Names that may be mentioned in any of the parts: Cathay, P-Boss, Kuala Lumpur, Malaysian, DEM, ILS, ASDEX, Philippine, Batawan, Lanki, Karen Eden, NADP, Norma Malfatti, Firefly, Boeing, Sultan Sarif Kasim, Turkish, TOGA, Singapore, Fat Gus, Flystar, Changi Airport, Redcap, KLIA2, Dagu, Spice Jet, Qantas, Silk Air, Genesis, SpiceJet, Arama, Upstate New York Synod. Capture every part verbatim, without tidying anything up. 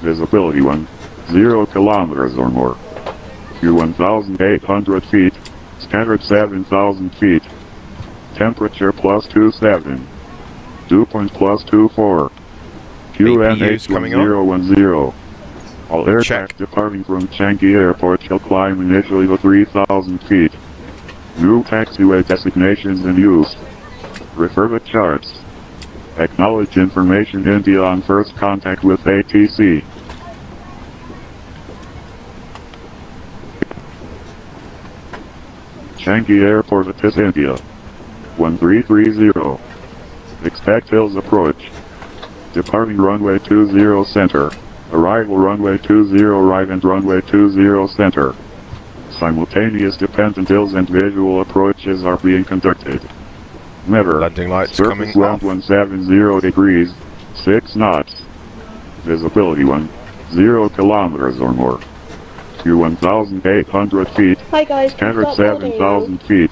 Visibility one, zero kilometers or more. Q one thousand eight hundred feet, standard seven thousand feet. Temperature plus two seven. Dew point plus two four. Q N H one zero one zero. All aircraft departing from Changi Airport shall climb initially to three thousand feet. New taxiway designations in use. Refer to charts. Acknowledge information India on first contact with A T C. Changi Airport, ATIS, India. one three three zero. Expect Hills approach. Departing runway two zero center. Arrival runway two zero right and runway two zero center. Simultaneous dependent hills and visual approaches are being conducted. Never. Landing lights coming round one seven zero degrees, six knots. Visibility one, zero kilometers or more. Q one thousand eight hundred feet. Hi guys. Standard seven thousand feet.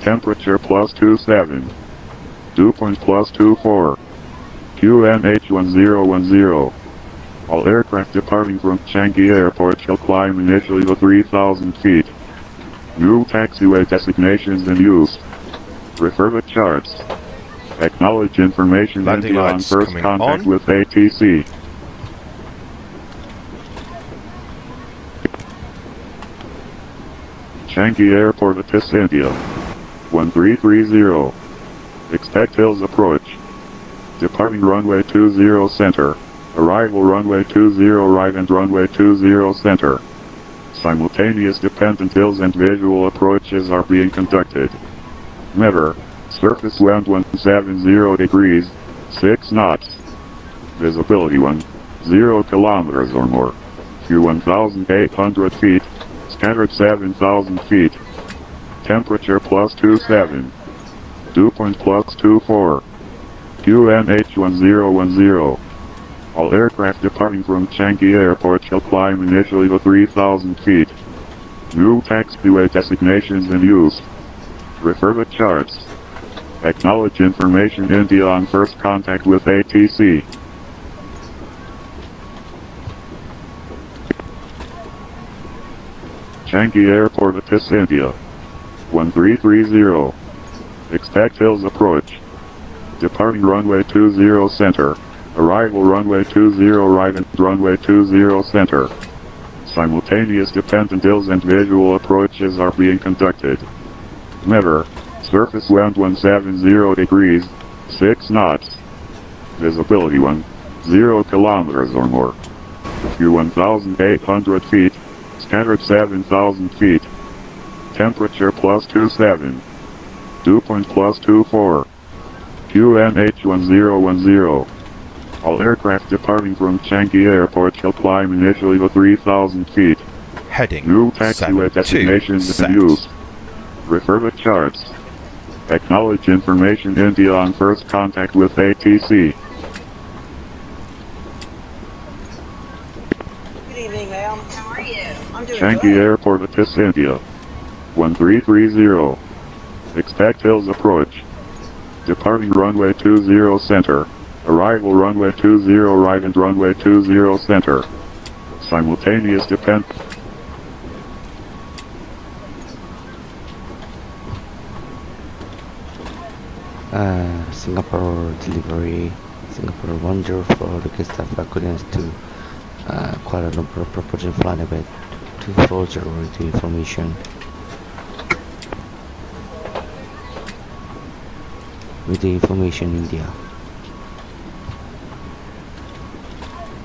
Temperature plus two seven. Dew point plus two four. Q N H one zero one zero. All aircraft departing from Changi Airport shall climb initially to three thousand feet. New taxiway designations in use. Refer to charts. Acknowledge information landing on first contact on. With A T C. Changi Airport, ATIS, India. one three three zero. Expect Hills approach. Departing runway two zero center. Arrival runway two zero right and runway two zero center. Simultaneous dependent hills and visual approaches are being conducted. Never. Surface wind one seven zero degrees, six knots. Visibility one, zero kilometers or more. Q one thousand eight hundred feet, standard seven thousand feet. Temperature plus two seven. Dew point plus two four. Q N H one zero one zero. All aircraft departing from Changi Airport shall climb initially to three thousand feet. New taxiway designations in use. Refer to charts. Acknowledge information India on first contact with A T C. Changi Airport, ATIS, India. one three three zero. Expect Hills approach. Departing runway two zero center. Arrival runway two zero right and runway two zero center. Simultaneous dependent hills and visual approaches are being conducted. Never. Surface wind one seven zero degrees, six knots. Visibility one, zero kilometers or more. Q one thousand eight hundred feet, standard seven thousand feet. Temperature plus two seven. Dew point plus two four. Q N H one zero one zero. All aircraft departing from Changi Airport shall climb initially to three thousand feet. Heading new taxiway designations in use. Refer to charts. Acknowledge information India on first contact with A T C. Good evening, ma'am. How are you? I'm doing Changi good. Airport, ATIS, India. one three three zero. Expect Hills approach. Departing runway two zero center. Arrival runway two zero right and runway two zero center. Simultaneous depend. Uh, Singapore delivery, Singapore one zero four, request of accordance to uh, Kuala Lumpur proportion flight about two four zero information. With the information India.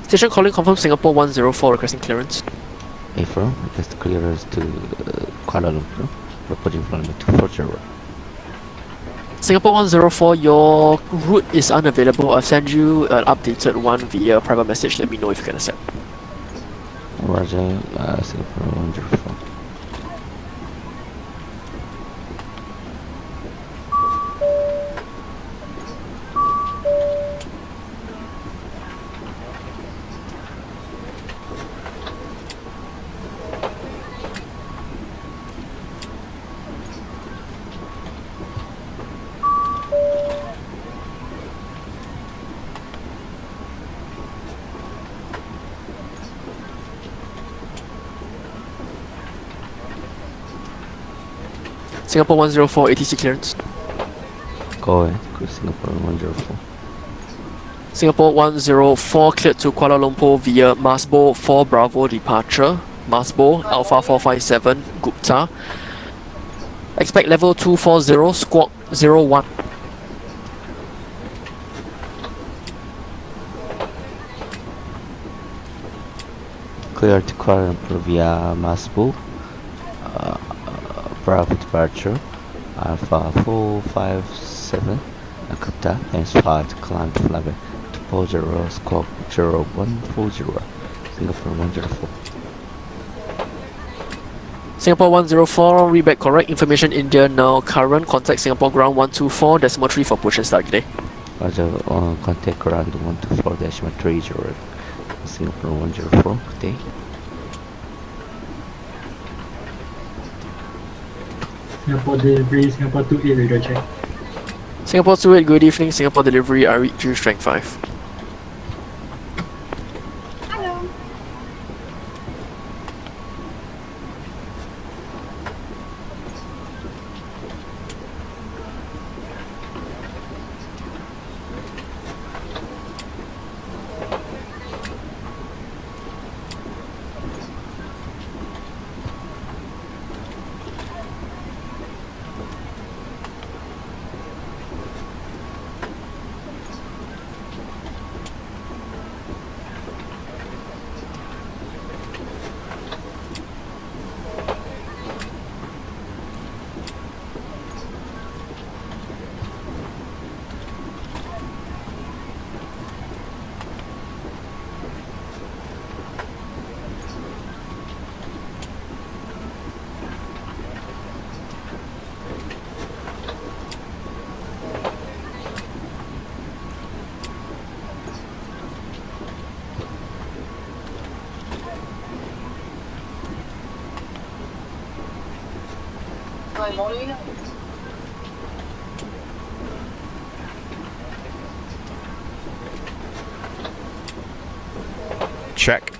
Station calling confirm Singapore one zero four, requesting clearance. April, request clearance to uh, Kuala Lumpur proportion flight about two four zero. Singapore one zero four, your route is unavailable. I'll send you an updated one via private message. Let me know if you can accept. Roger, uh, Singapore one zero four. Singapore one zero four, A T C clearance. Go ahead, go Singapore one zero four. Singapore one zero four cleared to Kuala Lumpur via Mesbo four Bravo departure. Mesbo Alpha four five seven, Gupta. Expect level two four zero, squawk zero one. Clear to Kuala Lumpur via Mesbo. Uh, uh, Bravo departure. Alpha four five seven, Gupta. And spot climb to flyby. two four zero, squawk zero one four zero. Singapore one zero four. Singapore one zero four, read back correct. Information India now current. Contact Singapore ground one two four decimal three for push and start today. Roger, uh, contact ground one two four decimal three zero. Singapore one zero four, today. Singapore delivery, Singapore two eight, radar check. Singapore two eight, good evening. Singapore delivery, I read you strength five. Check.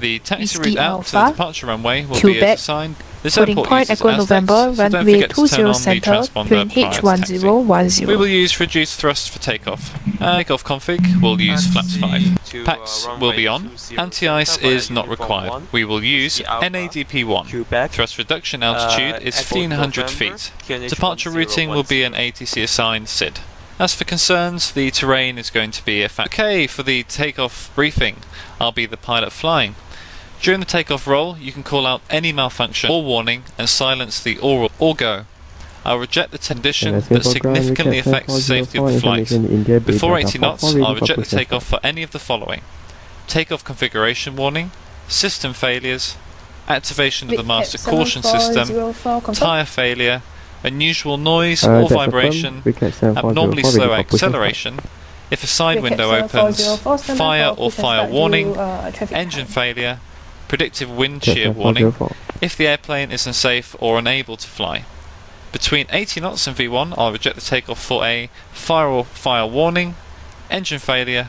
The taxi route out to the departure runway will be as assigned. This airport uses ASDEX, so don't forget to turn on the transponder prior to taxi. We will use reduced thrust for takeoff. Uh, takeoff config will use flaps five. P A X will be on. Anti-ice is not required. We will use N A D P one. Thrust reduction altitude is fifteen hundred feet. Departure routing will be an A T C assigned S I D. As for concerns, the terrain is going to be a factor. Okay, for the takeoff briefing, I'll be the pilot flying. During the takeoff roll, you can call out any malfunction or warning and silence the oral or go. I'll reject the condition that significantly affects the safety of the flight. Before eighty knots, I'll reject the takeoff for any of the following: takeoff configuration warning, system failures, activation of the master caution system, tyre failure, unusual noise uh, or vibration, abnormally slow acceleration, if a side window opens, fire or fire warning, engine failure, predictive wind shear warning, if the airplane is unsafe or unable to fly. Between eighty knots and V one, I'll reject the takeoff for a fire or fire warning, engine failure,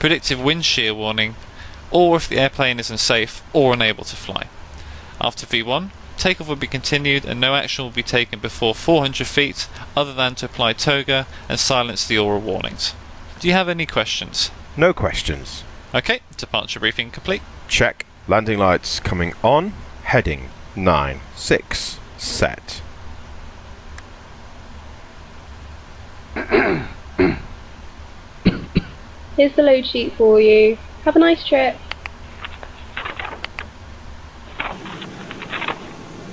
predictive wind shear warning, or if the airplane is unsafe or unable to fly. After V one, takeoff will be continued and no action will be taken before four hundred feet other than to apply TOGA and silence the oral warnings. Do you have any questions? No questions. Okay, departure briefing complete. Check. Landing lights coming on. Heading nine six. Set. Here's the load sheet for you. Have a nice trip.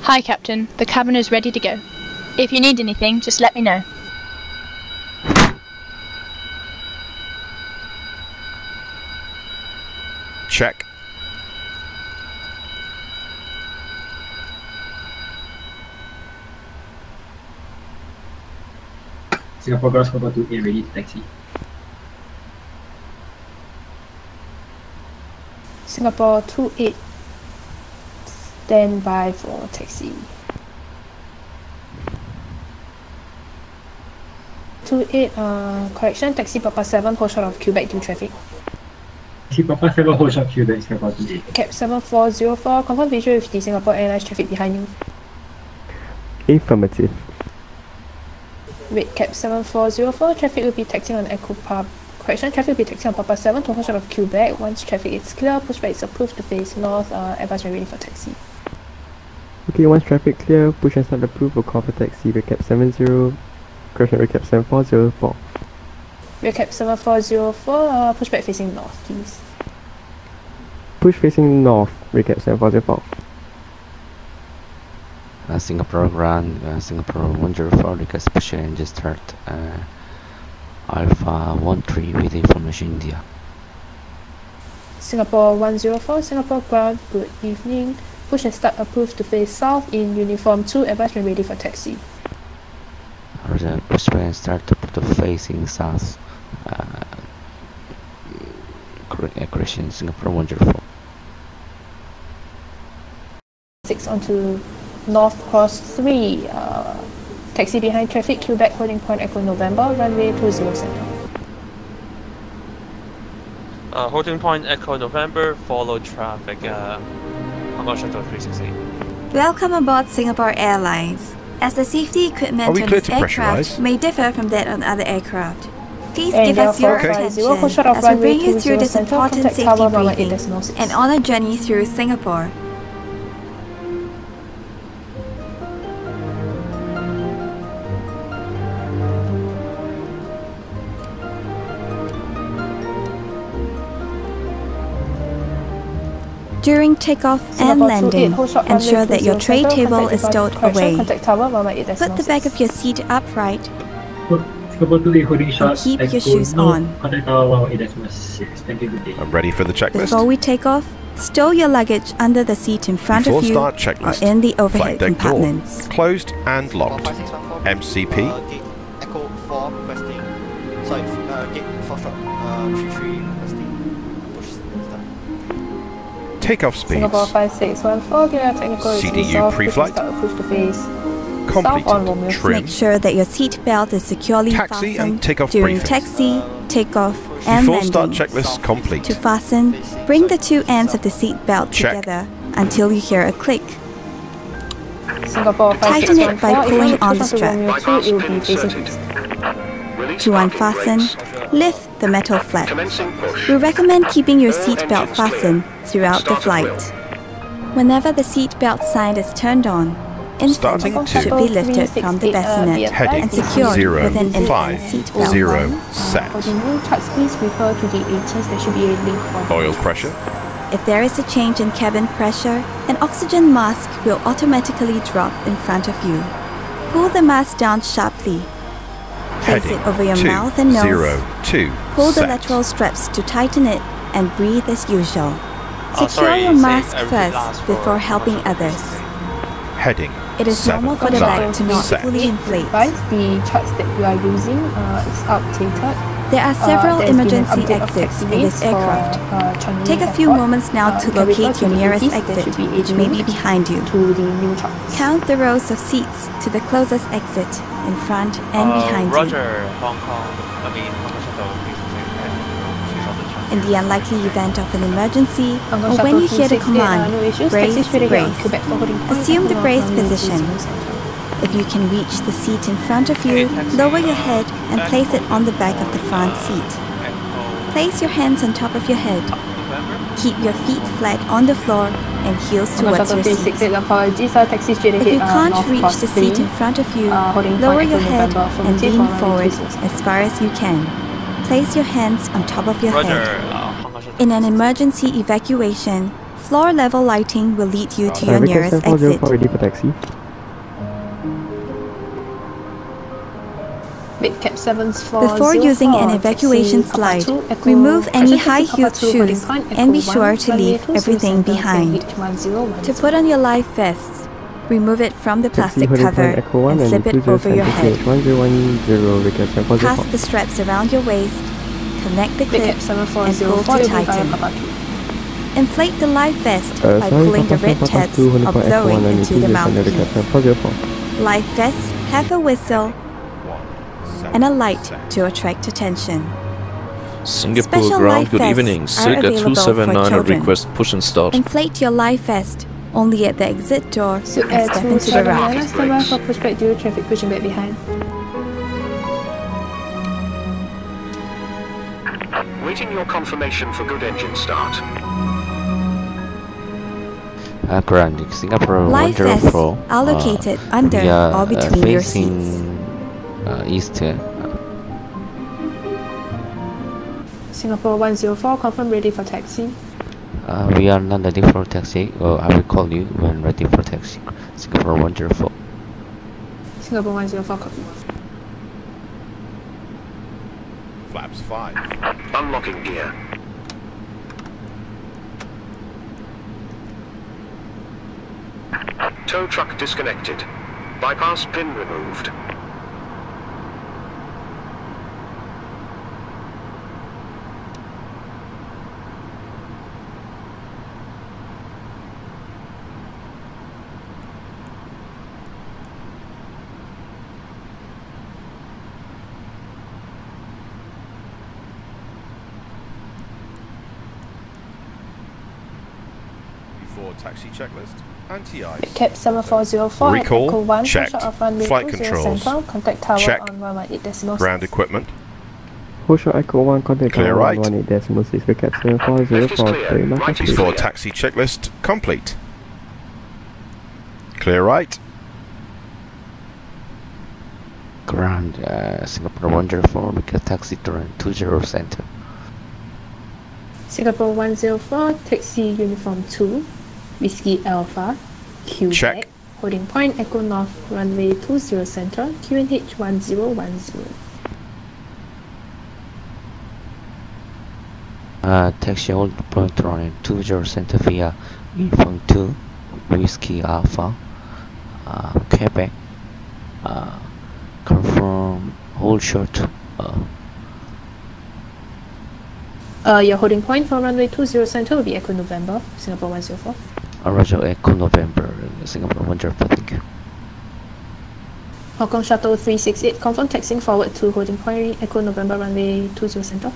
Hi, Captain. The cabin is ready to go. If you need anything, just let me know. Check. Singapore Gross four two eight ready to taxi. Singapore two eight, stand by for taxi. two eight, uh, correction, taxi Papa seven, hold short of Quebec due traffic. Taxi Papa seven, hold short of Quebec, Singapore two eight. Cap seven four zero four, confirm visual with the Singapore Airlines traffic behind you. Affirmative. Wait, Cap seven four zero four, traffic will be taxiing on Echo Park. Correction, traffic will be taxiing on Papa seven to hold short of Quebec. Once traffic is clear, pushback is approved to face north, uh, advance ready for taxi. Okay, once traffic clear, push and start approved, we'll call for taxi. Recap seven zero, correction, recap seven four zero four. Recap seven four zero four, uh, pushback facing north, please. Push facing north, recap seven four zero four. Uh, Singapore Grand, uh, Singapore one zero four, request special and just start uh, Alpha one three with information India. Singapore one zero four, Singapore Grand, good evening. Push and start approved to face south in uniform two, advance when ready for taxi. Uh, push and start to facing south, uh, correction, Singapore one zero four. six onto North Cross three, uh, taxi behind traffic, Quebec holding point Echo November, runway two zero center. Uh, holding point Echo November, follow traffic, uh, Hong Kong Shuttle three six eight. Welcome aboard Singapore Airlines. As the safety equipment on this aircraft may differ from that on other aircraft, please and give us your okay. attention as we bring you through this important safety briefing and on a journey through Singapore. During takeoff and landing, ensure that your tray table is stowed away. Put the back of your seat upright and keep your shoes on. I'm ready for the checklist. Before we take off, stow your luggage under the seat in front of you or in the overhead compartments. Closed and locked. M C P. Echo four requesting. Sorry, gate four short. Takeoff speeds. Singapore five six one four, technical C D U pre-flight. Complete. Make sure that your seat belt is securely taxi fastened and take-off during briefings. Taxi, takeoff, and landing. Full start checklist complete. To fasten, bring the two ends of the seat belt Check. together until you hear a click. Singapore Tighten it by pulling on the strap. To unfasten, lift the metal flap. We recommend keeping your seatbelt fastened throughout the flight. Whenever the seatbelt sign is turned on, infants should be lifted from the bassinet and secured with an infant seatbelt. Set. For the new charts, please refer to the A T I S. There should be a link for oil pressure. If there is a change in cabin pressure, an oxygen mask will automatically drop in front of you. Pull the mask down sharply. Place it over your two, mouth and nose. Zero, two, Pull the set. lateral straps to tighten it and breathe as usual. Secure oh, sorry, your mask first before helping others. Heading. It is seven, normal for the nine, bag to not set. fully inflate. The charts that you are using uh, is outdated. There are several uh, emergency exits in this aircraft. For, uh, Take a few airport. moments now uh, to locate your nearest exit, which may be behind you. To the new Count the rows of seats to the closest exit in front and uh, behind Roger, you. Hong Kong, I mean, Hong Kong Shuttle, in the unlikely event of an emergency, or when you hear the command, brace, brace, assume the brace position. If you can reach the seat in front of you, lower your head and place it on the back of the front seat. Place your hands on top of your head. Keep your feet flat on the floor and heels towards your seat. If you can't reach the seat in front of you, lower your head and lean forward as far as you can. Place your hands on top of your head. In an emergency evacuation, Floor-level lighting will lead you to your nearest exit. Before using an evacuation slide, remove any high-heeled shoes and be sure to leave everything behind. To put on your life vest, remove it from the plastic cover and slip it over your head. Pass the straps around your waist, connect the clip and pull to tighten. Inflate the life vest by pulling the red tabs or blowing into the mouthpiece. Life vests have a whistle and a light to attract attention. Singapore Special ground, good evening. Silk Air two seven nine on request, push and start. Inflate your life vest only at the exit door and step into the right. Stand for pushback due to traffic pushing back behind. Waiting your confirmation for good engine start. Grounding Singapore one zero four. Life vests are located uh, under are, or between uh, your seats. Uh, east here. Singapore one zero four, confirm ready for taxi. Uh, we are not ready for taxi. Oh, I will call you when ready for taxi. Singapore one zero four. Singapore one zero four, confirm. Flaps five. Unlocking gear. Tow truck disconnected. Bypass pin removed. Taxi checklist. Cap seven four zero four. Recall. one, checked. Flight controls. Contact tower check. On one one eight decimal six. Ground equipment. Horseshoe Echo one. Contact tower right. one one eight decimal six. Cap seven four zero four. Right is clear. Taxi checklist complete. Clear right. Ground uh, Singapore one zero four. Make a taxi turn two zero center. Singapore one zero four. Taxi uniform two. Whiskey Alpha, Q check. Holding point Echo North, runway two zero center, Q N H one zero one zero. Uh, taxi hold point runway two zero center via uniform two, Whiskey Alpha, uh, Quebec. Uh, confirm hold short. Uh, uh, your holding point for runway two zero center will be Echo November, Singapore one zero four. Roger, Echo November, Singapore one zero four, thank you. Hong Kong Shuttle three six eight, confirm taxiing forward to holding point, Echo November, runway two zero center.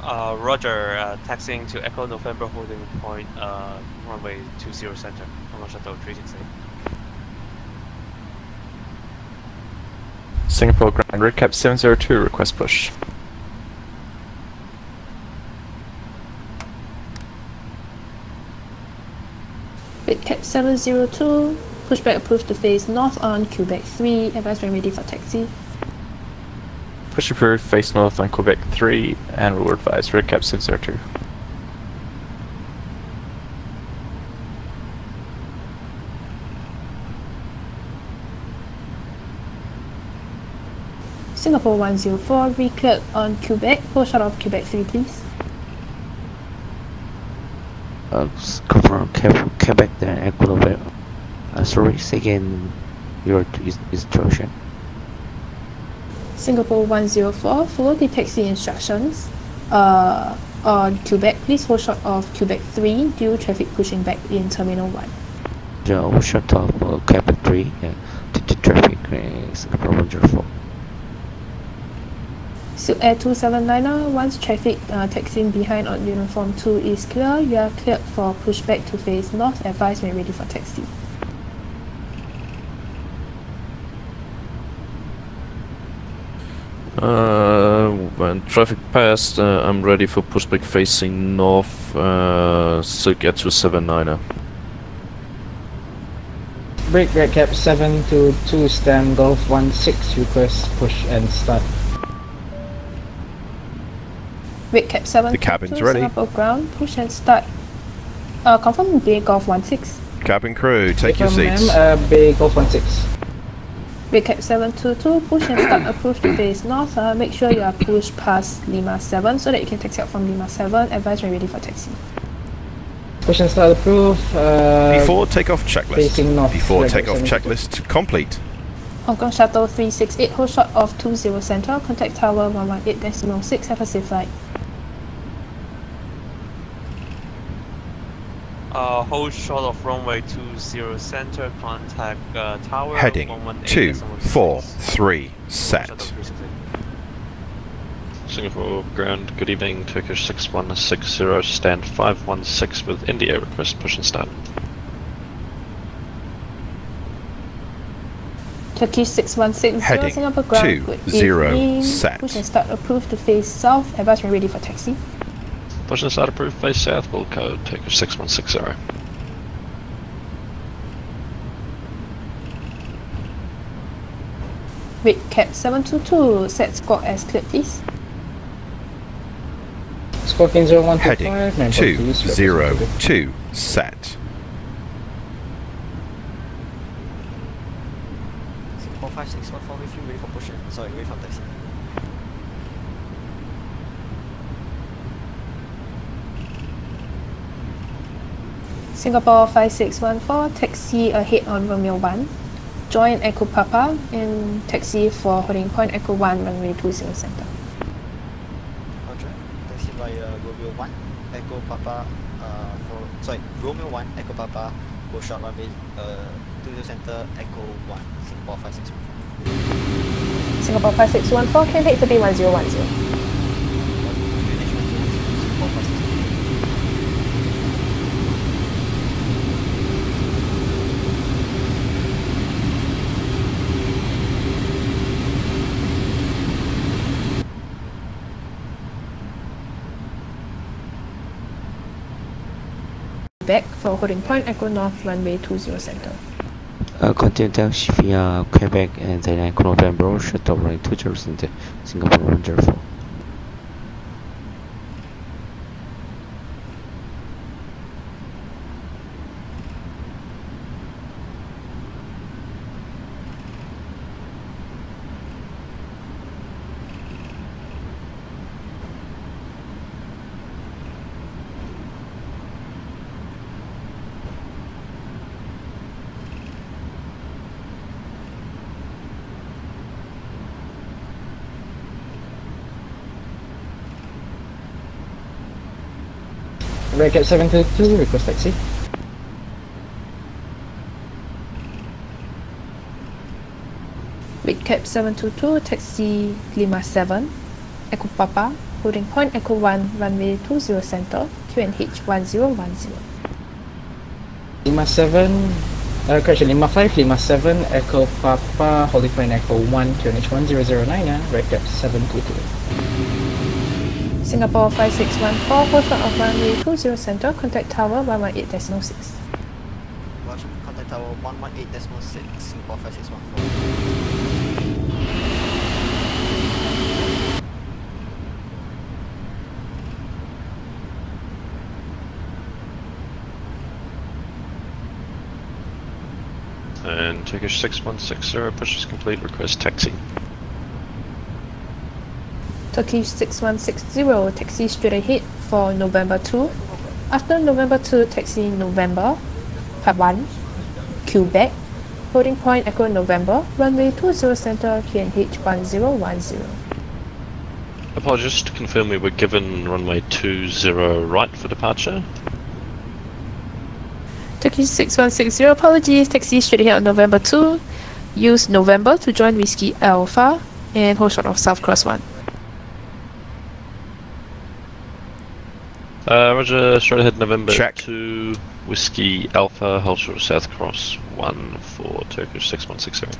Uh, Roger, uh, taxiing to Echo November, holding point, uh, runway two zero center, Hong Kong Shuttle three six eight. Singapore ground, Redcap seven zero two, request push. Redcap seven zero two, pushback approved to face north on Quebec three, advise when ready for taxi. Push approved, face north on Quebec three, and we will advise Redcap seven zero two. Singapore one zero four, reclear on Quebec, push out of Quebec three please. Uh, confirm Quebec then Echo November. Uh, sorry, second your instruction. Singapore one zero four, follow the taxi instructions. Uh, on Quebec, please hold short of Quebec three due traffic pushing back in Terminal one. Yeah, hold short of uh, Quebec three yeah, due to traffic uh, Singapore one zero four. Silk Air two seven nine, once traffic uh, taxiing behind on Uniform two is clear, you are cleared for pushback to face north, advise when ready for taxi. Uh, when traffic passed, uh, I'm ready for pushback facing north, uh, Silk Air two seven nine. Break Redcap seven two two, stem Golf one six, request push and start. Redcap seven two two, Singapore ground, push and start Uh, confirm Bay Golf one six. Captain crew, take your seats. Uh, Bay Golf one six. Redcap seven two two, push and start approach to base north. Uh, make sure you are pushed past Lima seven so that you can taxi out from Lima seven. Advise you're ready for taxi. Push and start approve. Uh, Before takeoff checklist. North, Before takeoff checklist complete. Hong Kong Shuttle three six eight, hold short of two zero Central. Contact Tower one one eight point six. Have a safe flight. Uh, hold short of runway two zero center, contact uh, tower. Heading two four three set. Singapore ground, good evening, Turkish six one six zero, stand five one six with India, request push and start. Turkish six one six zero, heading Singapore ground, two, good zero, evening, set. Push and start approved to face south, advise ready for taxi. Push and start approved, face south, will code Turkish six one six zero. Redcap seven two two, set squawk as clear please. Squawk in zero one two five, heading two zero two, set. four five six one four, wait for, wait for push in, sorry, wait for taxi. Singapore five six one four, taxi ahead on Romeo one. Join Echo Papa in taxi for holding point Echo one, runway two zero center. Roger, taxi via Romeo one, Echo Papa, uh, for, sorry, Romeo one, Echo Papa, go short runway uh, two zero center, Echo one, Singapore five six one four. Singapore five six one four, can take to be one zero one zero. Back for holding point, Echo North, runway two zero center. Uh, continental via Quebec and then Echo November, shuttle runway two zero center, Singapore one zero four. Redcap seven two two, request taxi. Redcap seven two two, taxi Lima seven, Echo Papa, holding point Echo one, runway two zero center, Q N H one zero one zero. Lima seven, uh, correction, Lima five, Lima seven, Echo Papa, holding point Echo one, Q N H one zero zero nine, uh, Redcap seven two two. Singapore five six one four, hold short of runway two zero center, contact tower one one eight point six. Roger, contact tower one one eight point six, Singapore five six one four. And Turkish six one six zero, push is complete, request taxi. Turkish six one six zero, taxi straight ahead for November two. After November two, taxi November, Part one, Quebec, holding point Echo November, runway two zero center, Q N H one zero one zero. Apologies, to confirm we were given runway two zero right for departure. Turkish six one six zero, apologies, taxi straight ahead on November two. Use November to join Whiskey Alpha and hold short of South Cross one. Uh, Roger, straight ahead November check. two, Whiskey Alpha, hold short of South Cross one for Turkish six one six zero.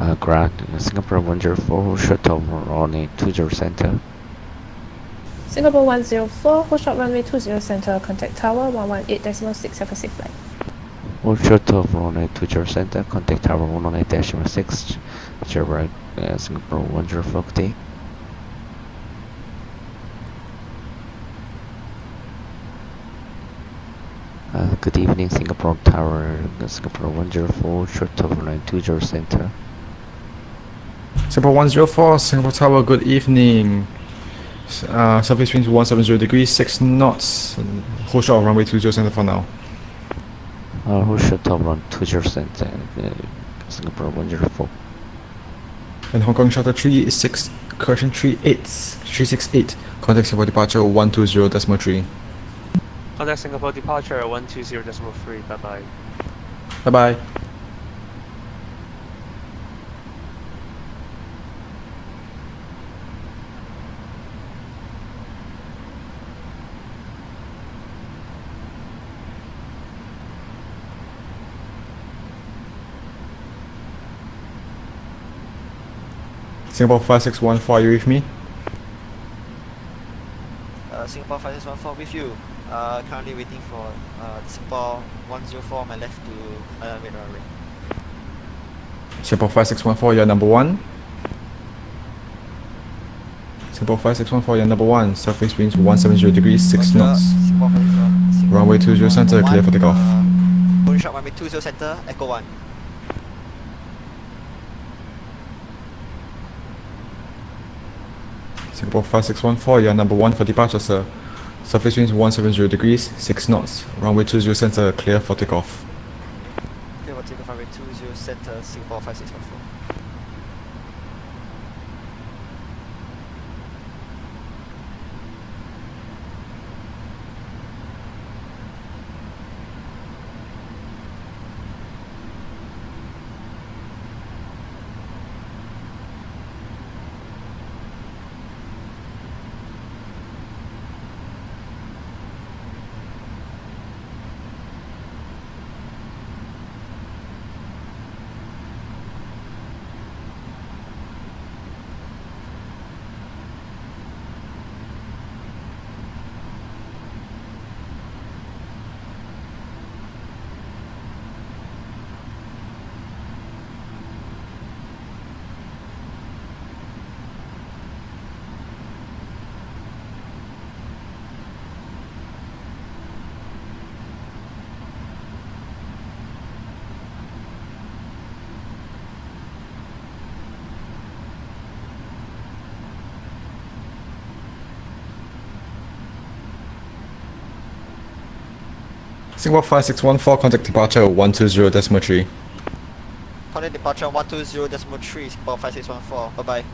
Uh, Grant, Singapore one zero four, hold short of runway two zero center. Singapore one zero four, hold short runway two zero center, contact tower one one eight point six, have a safe flight. Hold short of runway two zero center, contact tower one one eight point six, Singapore one zero four, take. Uh, good evening, Singapore Tower, Singapore one zero four, short tower nine two zero center. Singapore one zero four, Singapore Tower, good evening. Uh, surface wind one seventy degrees, six knots. Whole shot of runway two zero center for now. Uh, whole shot of runway two zero center, uh, Singapore one zero four. And Hong Kong Shuttle three six, correction three eight three six eight, contact Singapore departure one two zero decimal three. Contact Singapore departure one two zero decimal three, bye bye. Bye bye. Singapore five six one four, are you with me? Uh, Singapore five six one four with you. Uh, currently waiting for uh, Singapore one zero four on my left to uh, radar array. Singapore five six one four, you're number one. Singapore five six one four, you're number one. Surface winds one seventy degrees, six knots. Singapore, Singapore, runway two zero center, clear for takeoff. Holding shot runway two zero center, Echo one. Singapore five six one four, you're number one for departure, sir. Surface winds one seventy degrees, six knots. Runway two zero center, clear for takeoff. Clear for takeoff, runway two zero center, Singapore five six one four. Singapore five six one four, contact departure one two zero decimal three. Contact departure one two zero decimal three, Singapore five six one four, bye bye.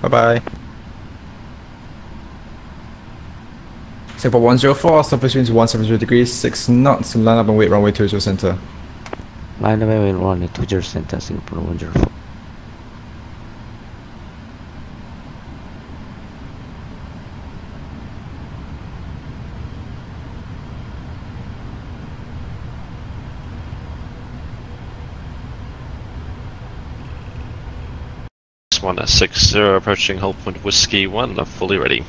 Bye bye. Singapore one zero four, surface winds one seventy degrees, six knots, line up and wait runway two zero center. Line up and wait runway two zero center, Singapore one zero four. One at six zero approaching hold point whiskey one, I'm fully ready.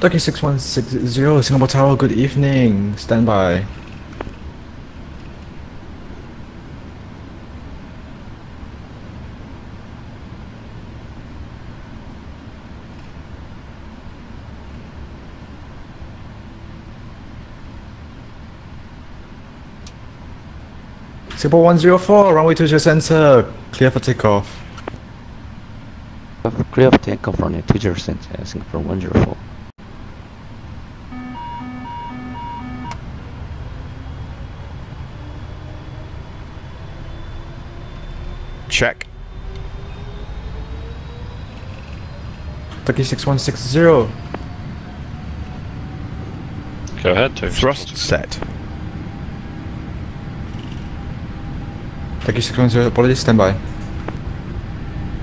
Turkish six one six zero Singapore Tower, good evening. Stand by. Singapore one zero four, runway two zero center, clear for takeoff. Clear for takeoff, runway two zero center, Singapore one zero four. Check. Turkish six one six zero. Go ahead, Turkish. Thrust set. Turkey six one zero, apologies, stand by.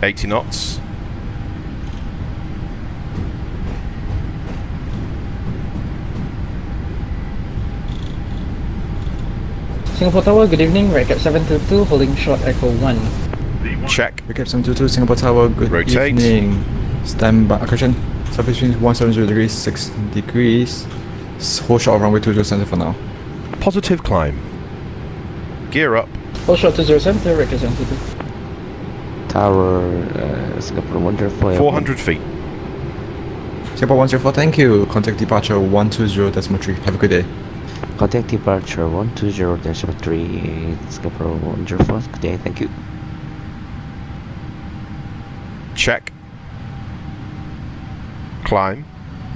eighty knots. Singapore Tower, good evening, Redcap seven two two, holding short Echo one. Check. Redcap seven two two, Singapore Tower, good Rotate. evening. Stand by, correction, surface winds one seventy degrees, six degrees. Whole short of runway two zero center for now. Positive climb. Gear up. Hold shot two zero seven, clear Redcap seven two two. Tower, uh, Singapore one zero four. four hundred feet. Singapore one zero four, thank you. Contact departure one two zero decimal three. Have a good day. Contact departure one two zero decimal three, Singapore one zero four. Good day, thank you. Check. Climb.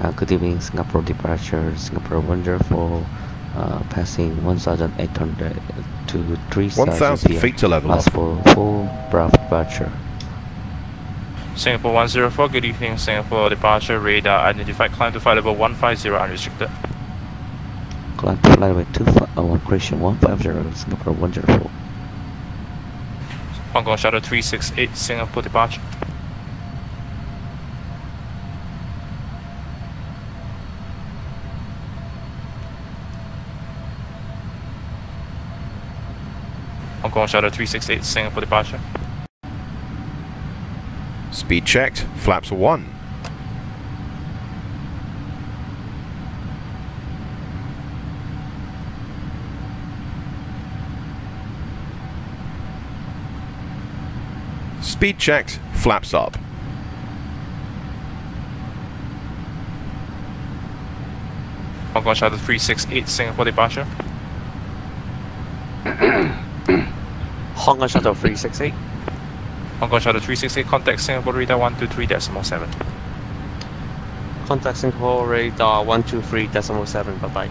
Uh, good evening, Singapore departure, Singapore one zero four, uh, passing one thousand eight hundred to three thousand feet to level off. For full Bravo departure. Singapore one zero four, good evening, Singapore departure, radar identified, climb to flight level one five zero, unrestricted. Climb to flight level two, uh, one, one fifty, Singapore one zero four. Hong Kong Shuttle three six eight, Singapore departure. Hong Kong Shuttle three six eight, Singapore departure. Speed checked, flaps one. Speed checked, flaps up. Hong Kong Shuttle three six eight, Singapore departure. Hong Kong Shuttle three six eight. Hong Kong Shuttle three six eight, contact Singapore radar one two three decimal seven. Contact Singapore radar one two three decimal seven, bye bye.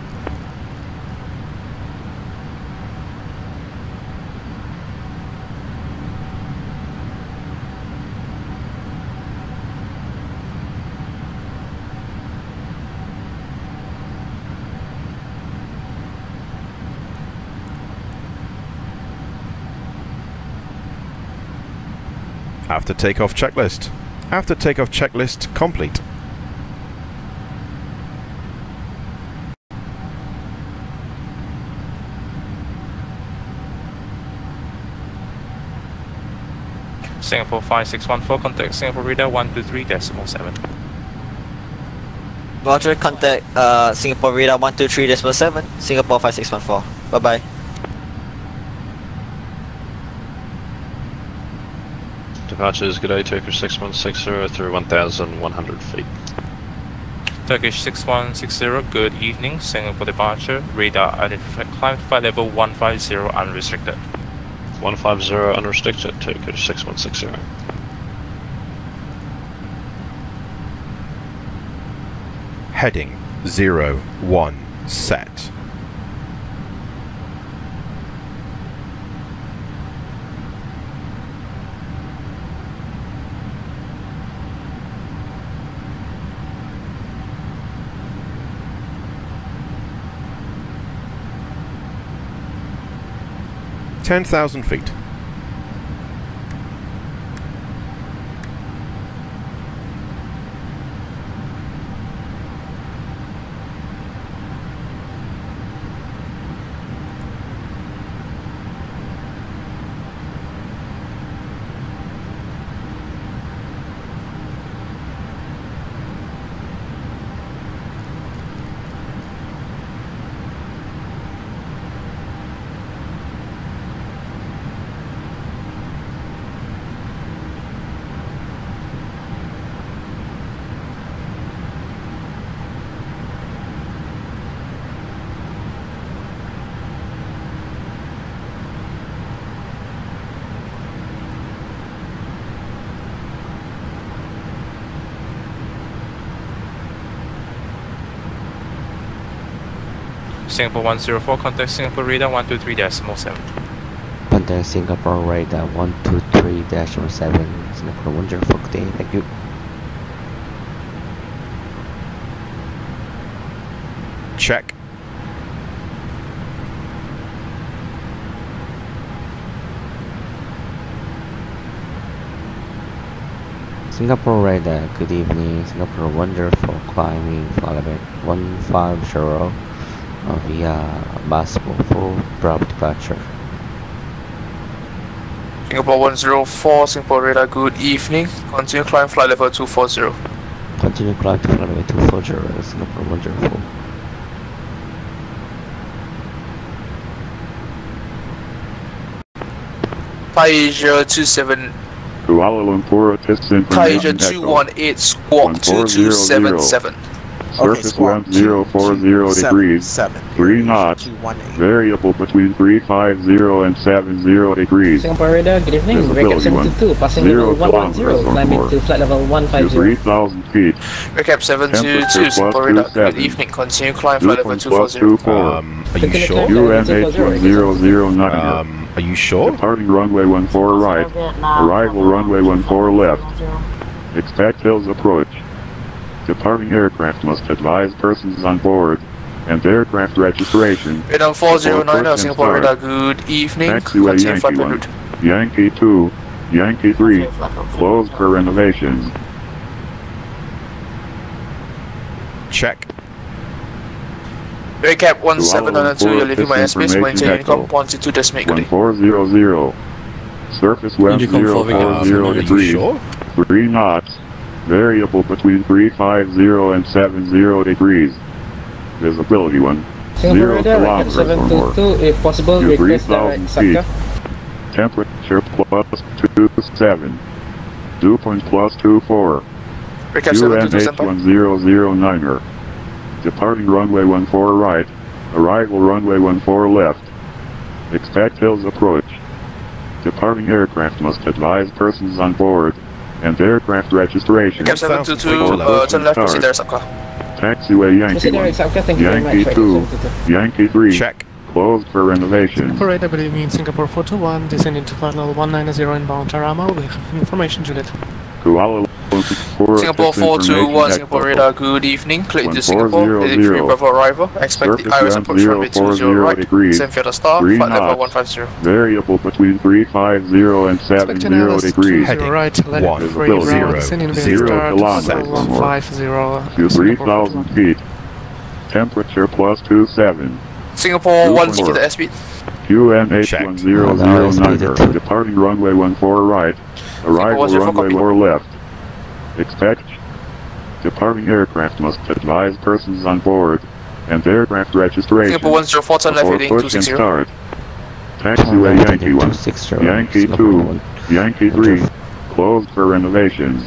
After takeoff checklist. After takeoff checklist complete. Singapore five six one four, contact Singapore radar one two three decimal seven. Roger, contact uh, Singapore radar one two three decimal seven, Singapore five six one four. Bye bye. Departures, good day, Turkish six one six zero through one thousand one hundred feet. Turkish six one six zero, good evening, Singapore departure, radar identified, climb flight level one five zero, unrestricted. one five zero, unrestricted, Turkish six one six zero. Heading zero one, set. ten thousand feet. Singapore one zero four, contact Singapore radar one two three decimal seven. Contact Singapore radar one two three decimal seven, Singapore one zero four, good day, thank you. Check. Singapore radar, good evening, Singapore one zero four, climbing flight level one five zero. Uh, via Basco for Bravo departure. Singapore one zero four, Singapore radar, good evening. Continue climb flight level two forty. Continue climb to flight level two forty, Singapore one zero four. Thai two seven Kuala Lumpur A T I S information. Kaija two one eight squawk two two seven seven. Surface one zero four zero degrees, three knots, variable between three five zero and seven zero degrees. Singapore radar, good evening, Redcap seven two two, passing level one one zero, climbing to flight level one five zero. three thousand feet. Redcap seven two two, Singapore radar, good evening, continue climb flight level two four zero. Um, are you sure? U M H one zero zero nine. Are you sure? Departing runway one four right, arrival runway one four left. Expect hills approach. Departing aircraft must advise persons on board and aircraft registration. Radar four zero nine, Singapore radar, good evening. Taxiway Yankee one, Yankee two, Yankee three, closed for renovations. Check. Redcap one seven nine two, you're leaving my airspace, maintain income point two decimal. Surface web zero four zero degrees, three knots. Variable between three five zero and seven zero degrees. Visibility one. Singapore radar seven two two, if possible, request direct Saka. Temperature plus two seven. Dew point plus two four. U M H one zero zero nine er. Departing runway one four right. Arrival runway one four left. Expect hills approach. Departing aircraft must advise persons on board and aircraft registration. Cap seven two two, uh, turn left, proceed direct Sabka. Taxiway Yankee one, Yankee two, Yankee three, check. Closed for renovation. Singapore radar, good evening, Singapore four two one, descending to final one nine zero inbound Arama, we have information, Juliet. Kuala Lumpur, Singapore four two one, Singapore radar, good evening, clear to Singapore, delivery above arrival, expect the iris approach from two zero right, same for the star, flight level one five zero. Variable between three five zero and seven zero degrees. Heading right, let it free round, sending via star to three thousand feet, temperature plus two seven. Singapore one six to the airspeed. Q N H one zero zero nine, departing runway one four right. Arrival runway four left. Expect. Departing aircraft must advise persons on board and aircraft registration. Singapore one zero four, turn left heading two six zero. Start. Taxiway Yankee one, Yankee two, Yankee three, closed for renovations.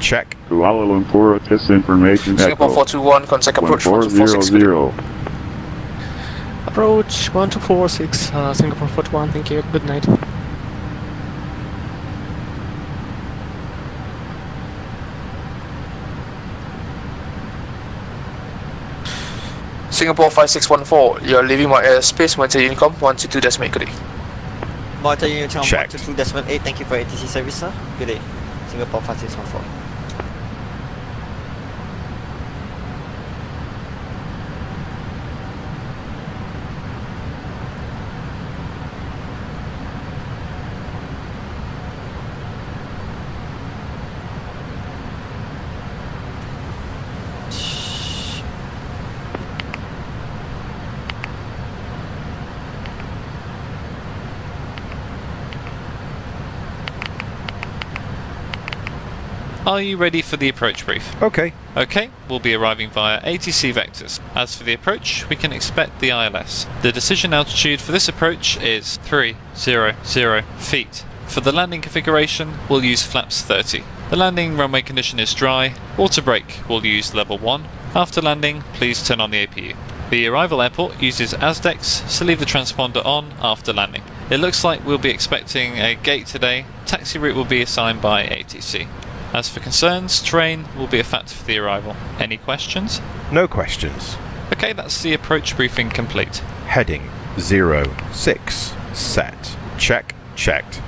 Check. Kuala Lumpur A T I S information. Singapore four two one, contact approach one two four six. Approach one two four six, uh, Singapore four two one, thank you, good night. Singapore five six one four, you're leaving my airspace, maintain income one two two decimal. Malta Unicom one two two decimal eight, thank you for A T C service, sir. Good day, Singapore five six one four. Are you ready for the approach brief? Okay. Okay, we'll be arriving via A T C vectors. As for the approach, we can expect the I L S. The decision altitude for this approach is three hundred feet. For the landing configuration, we'll use flaps thirty. The landing runway condition is dry. Auto brake, we'll use level one. After landing, please turn on the A P U. The arrival airport uses ASDEX, so leave the transponder on after landing. It looks like we'll be expecting a gate today. Taxi route will be assigned by A T C. As for concerns, terrain will be a factor for the arrival. Any questions? No questions. Okay, that's the approach briefing complete. Heading zero six, set. Check, checked.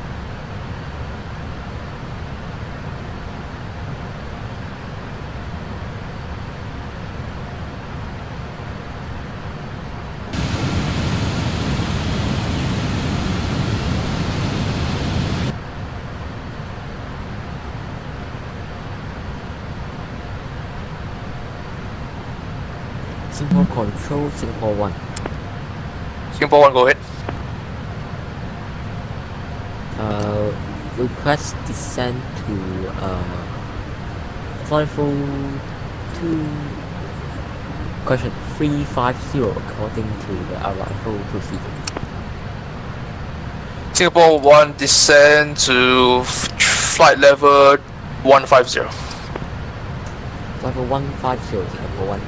Singapore control, Singapore one. Singapore one, go ahead. Uh, request descent to uh, flight level two, question three five zero according to the arrival procedure. Singapore one, descend to flight level one fifty. Level one fifty, Singapore one.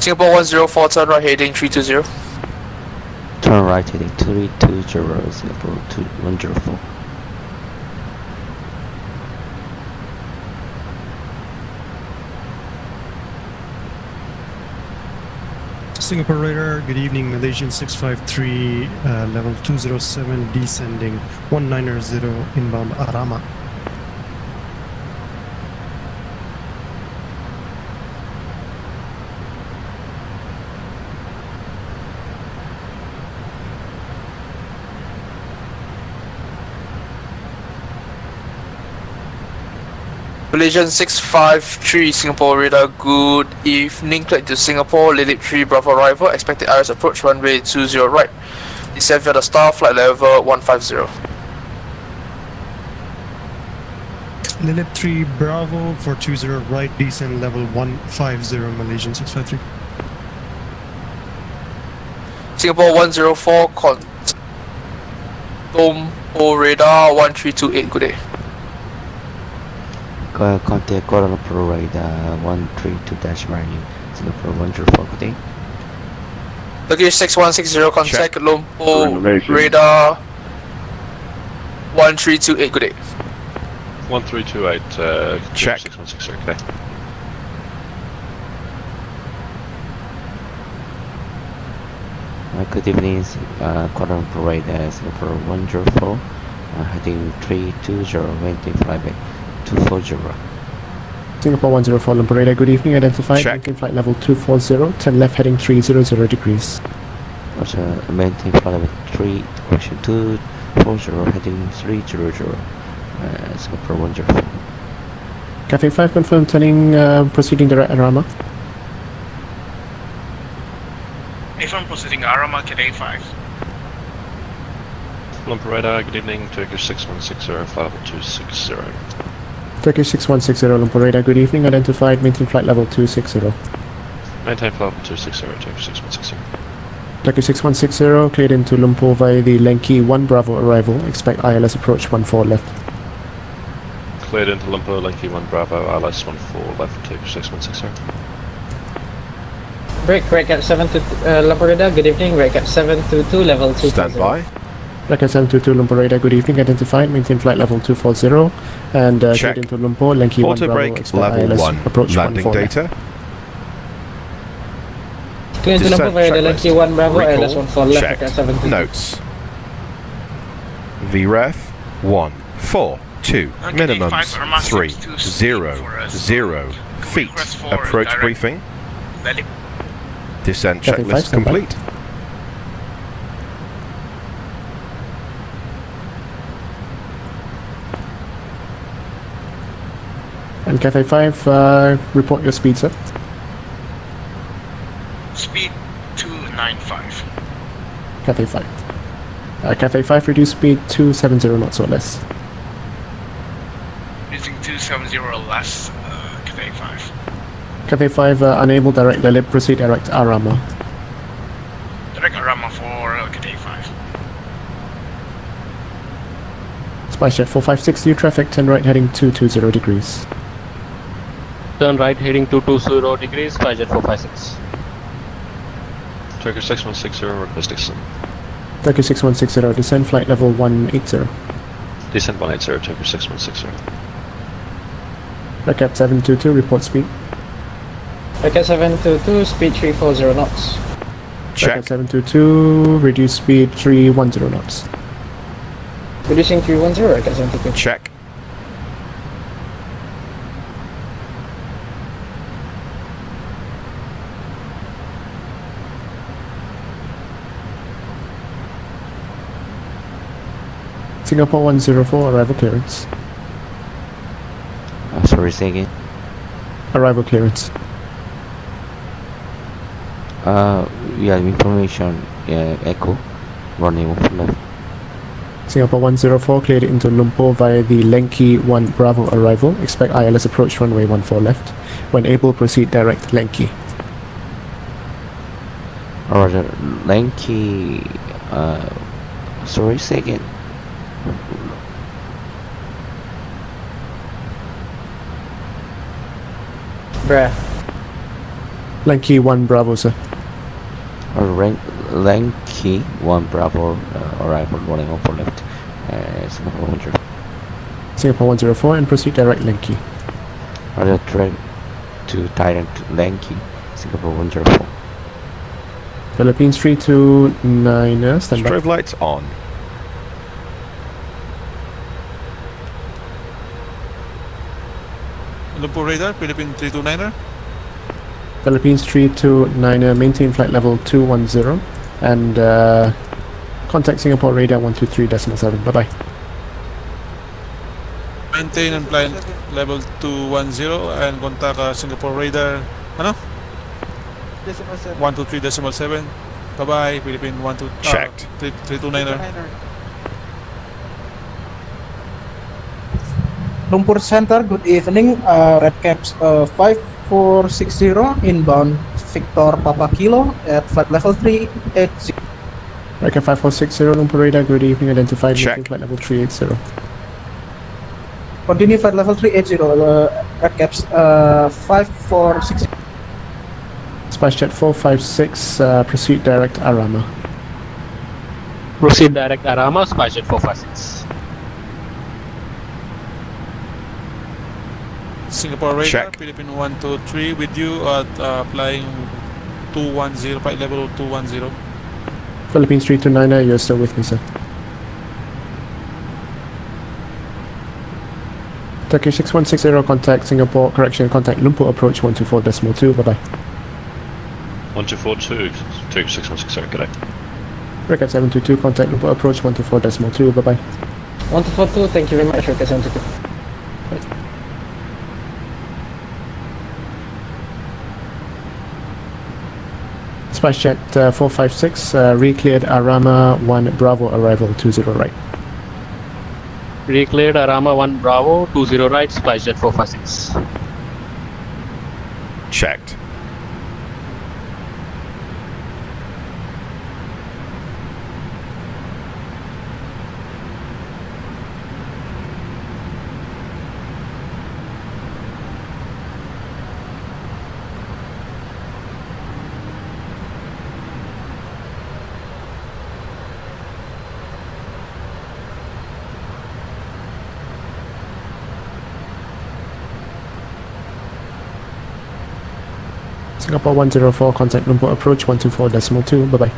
Singapore one zero four, turn right heading three two zero. Turn right heading three two zero, Singapore two one zero four. Singapore radar, good evening, Malaysian six five three, uh, level two zero seven, descending one nine zero, inbound Arama. Malaysian six five three, Singapore radar, good evening, cleared to Singapore, Lilip three, Bravo arrival, expected I L S approach, runway two zero right, descend via the star, flight level one fifty. Lilip three, Bravo for two zero right, descend level one fifty, Malaysian six five three. Singapore one zero four, Contoh radar, one three two eight, good day. Uh, contact Kuala Lumpur radar one three two dash Mary, Singapore one zero four, good day. Turkish six one six zero, contact Lumpur radar one three two eight, good day. one three two eight, uh, check. six one six zero, good day. Uh, good evening, uh, Kuala Lumpur radar, Singapore one zero four, uh, heading three two zero, maintain flyback two four zero. Singapore one zero four, Lumpur radar, good evening, identified, maintain flight level two four zero, turn left heading three zero zero degrees. Also, maintain flight level three, correction two four zero, heading three zero zero, uh, Singapore one zero four. Cathay five, confirmed, turning, uh, proceeding direct Arama. Confirmed, proceeding Arama, Cathay five. Lumpur radar, good evening, Turkish six one six zero, flight level two six zero. Turkish six one six zero, Lumpur radar, good evening, identified, maintain flight level two six zero. Maintain flight level two six zero, Turkish six one six zero. Turkish six one six zero, cleared into Lumpur via the Lanki one Bravo arrival, expect I L S approach one four left. Cleared into Lumpur, Lanki one Bravo, I L S one four left, Turkish six one six zero. Break, Redcap seven two two, uh, Lumpur radar, good evening, Redcap seven two two, level two. Stand by. Redcap seven two two, Lumpur radar, good evening, identified, maintain flight level two four zero, and uh, check into Lumpur, Lanki one Bravo, level I L S, one, approach landing one four data. Clear to Lumpur radar, Lanki one Bravo, recall, I L S one four left, Redcap seven two two. Notes. V R E F one four two, minimum three zero zero feet, approach briefing, descent checklist complete. And Cathay five, uh, report your speed, sir. Speed two nine five. Cathay five. Uh, Cathay five, reduce speed two seven zero knots or less. Reducing two seven zero or less, uh, Cathay five. Cathay five, uh, unable direct Lilip, proceed direct Arama. Direct Arama for uh, Cathay five. Spice Jet four five six, new traffic, turn right heading two two zero degrees. Turn right heading two two zero degrees, Spicejet four five six. Turkish six one six zero, request descent. Turkish six one six zero, descend flight level one eight zero. Descent one eight zero, Turkish six one six zero. Redcap seven two two, report speed. Redcap seven two two, speed three four zero knots. Redcap seven two two, reduce speed three one zero knots. Reducing three one zero, Redcap seven two two. Check. Singapore one zero four, arrival clearance. Uh, sorry, What are we taking? Arrival clearance. Uh, yeah, information, yeah, echo, running off left. Singapore one zero four cleared into Lumpur via the Lanki one Bravo arrival. Expect I L S approach runway one four left. When able, proceed direct Lanki. Roger, Lanki, uh, sorry, say again. Bruh. Lanki one Bravo, sir. Uh, Lanki one Bravo, uh, arrival running off for left, uh, Singapore one zero four. Singapore one zero four and proceed direct Lanki. Roger, direct to direct Lanki, Singapore one zero four. Philippines three two nine, stand by. Strobe lights on. Lumpur radar, Philippine three two niner. Philippines three two niner, maintain flight level two one zero and uh, contact Singapore radar one two three point seven. Bye bye. Maintain and flight level two one zero and contact uh, Singapore radar. Ano? one two three point seven. Bye bye, Philippine one two three. Checked. three two niner. Lumpur Center, good evening. Uh, Redcap's uh, five four six zero inbound Victor Papa Kilo at flight level three eight zero. Redcap five four six zero Lumpur radar, good evening. Identified flight level three eight zero. Continue flight level three eight zero. Uh, Redcap's uh, five four six zero. Spice Jet four five six, uh, proceed direct Arama. Proceed direct Arama, Spice Jet four five six. Singapore radar, check. Philippine one two three with you at uh, flying two one zero, flight level two one zero. Philippines three two niner, you're still with me, sir. Turkish six one six zero, contact Singapore, correction, contact Lumpur approach one two four point two, bye bye. one two four point two, Turkish six one six zero, good day. Redcap seven two two, contact Lumpur approach one two four point two, bye bye. one two four point two, thank you very much, Redcap seven two two. Spice Jet uh, four five six, uh, re-cleared Arama one Bravo, arrival two zero right. Re-cleared Arama one Bravo, two zero right, Spice Jet four five six. Checked. Singapore one zero four, contact Lumpur approach one two four point two, bye bye.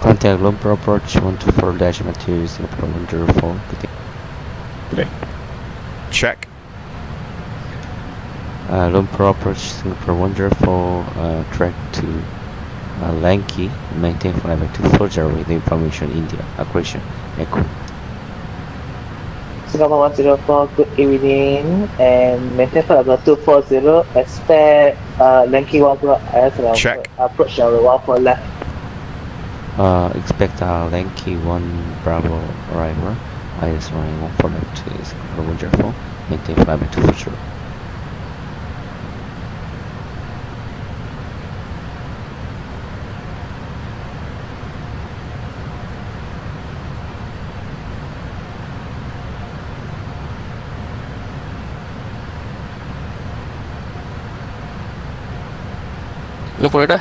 Contact Lumpur approach one two four point two, Singapore one zero four, good day. Good day. Check. Uh, Lumpur approach Singapore one zero four, uh, track to uh, Lanki, maintain flight back to Fulger with the information India, accretion, echo. Singapore one zero four, good evening, and maintain flight level two four zero, expect uh, Lanki one four, check. Approach one four left. Uh, expect uh, Lanki one Bravo arrival, I L S running one four left to Singapore one zero four, maintain flight back to Fulger.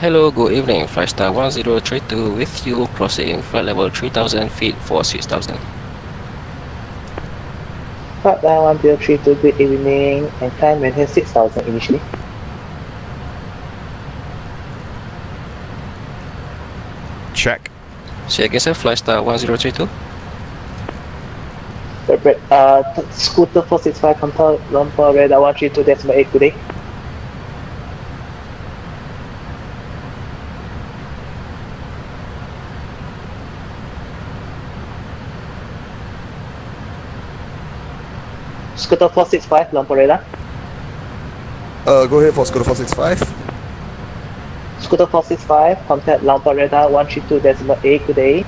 Hello, good evening. Flystar one zero three two with you, proceeding flight level three thousand feet for six thousand. Flystar one zero three two, good evening, and climb maintain six thousand initially. Check. Say again, sir, Flystar one zero three two. Uh, Scooter four six five, contact Lumpur radar one three two point eight, good day. Scooter four six five, Lamporella. Uh, go ahead for Scooter four six five. Scooter four six five, contact Lamporella one three two point eight, good day.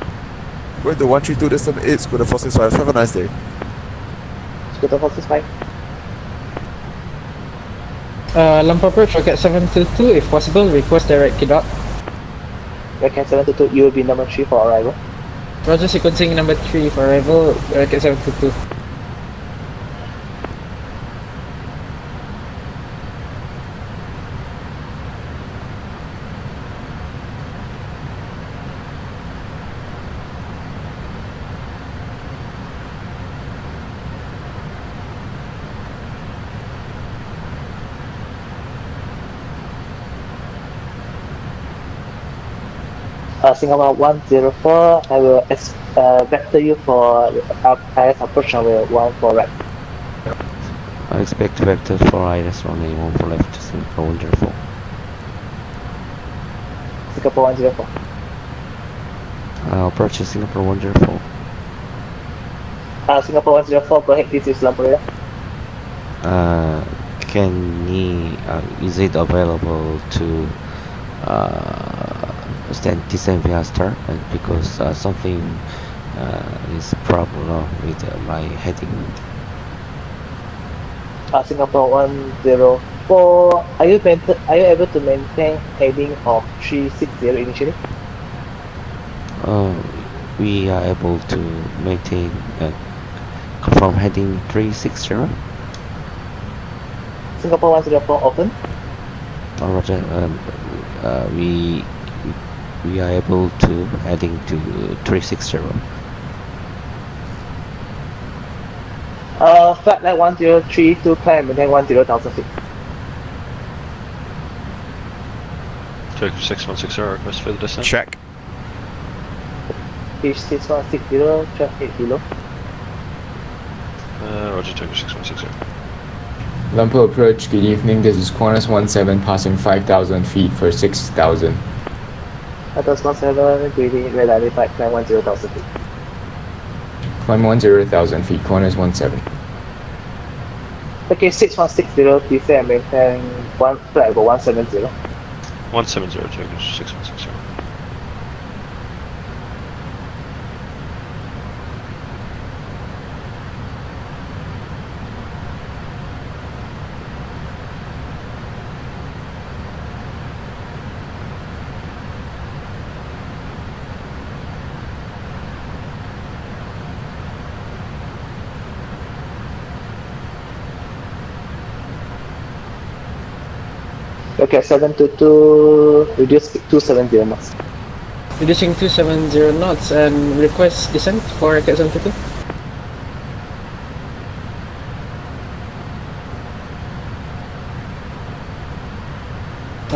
Go to one three two point eight, Scooter four six five, have a nice day. Scooter four six five. Uh, Lamp approach, rocket seven two two, if possible, request direct kid up. Rocket seven two two, you will be number three for arrival. Roger, sequencing number three for arrival, rocket seven two two. Uh, Singapore one zero four, I will uh, vector you for I L S approach and will one for right. I expect vector for I L S only, one for left to Singapore one zero four. Singapore one zero four. Uh, approach to Singapore one zero four. Uh, Singapore one zero four, go ahead, this is Lamporella. Uh, can he, uh, is it available to uh, stand descend via start because uh, something uh, is problem with uh, my heading. Uh, Singapore one zero four, are you are you able to maintain heading of three six zero initially? Uh, we are able to maintain uh, from heading three six zero. Singapore one zero four, open. Oh, Roger, um, uh, we we are able to heading to three six zero. Uh, flight line one zero three to climb and then ten thousand feet. Turkish six one six zero, request for the descent. Check. Turkish six one six zero, twelve eight below. Uh, Roger, Turkish six one six zero. Lumpur approach, good evening, this is Qantas one seven passing five thousand feet for six thousand. Qantas one seven, greeting, red identified, climb ten thousand feet. Climb ten thousand feet, Qantas one seven. Okay, six one six zero, please say I maintain one, flight over one seven zero. one seven zero, Turkish six one six zero. Okay, seven two two, reduce two seventy knots. Reducing two seventy knots and request descent for rocket seven two two.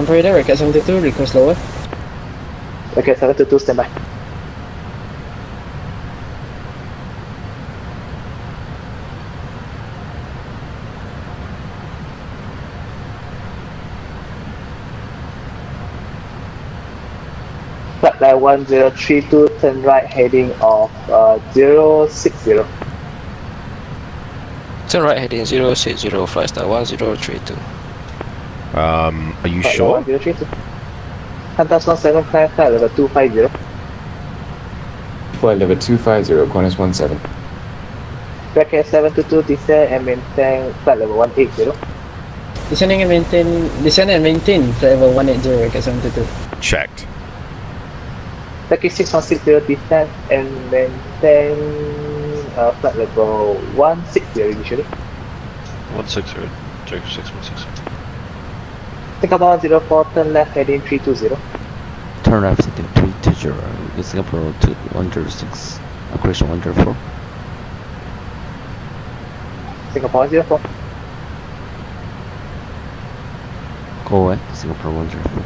Operator, rocket seven two two, request lower. Okay, seven two two, stand by. Flight one zero three two, turn right heading of uh, zero six zero. Turn right heading zero six zero, Flystar one zero three two. Um, are you flight sure? one zero three two. Qantas one seven, climb flight level two five zero. Flight level two five zero, Qantas one seven. Rocket seven two two, descend and maintain flight level one eight zero. Descending and maintain, descend and maintain flight level one eight zero, Rocket seven two two. Checked. Turkish six one six zero, descend and maintain uh, flight level one six zero initially. one six zero, Turkish six one six zero. Singapore one zero four, turn left heading three two zero. Turn left heading three two zero, Singapore to one zero six, operation one zero four. Singapore one zero four. Go ahead, Singapore one zero four.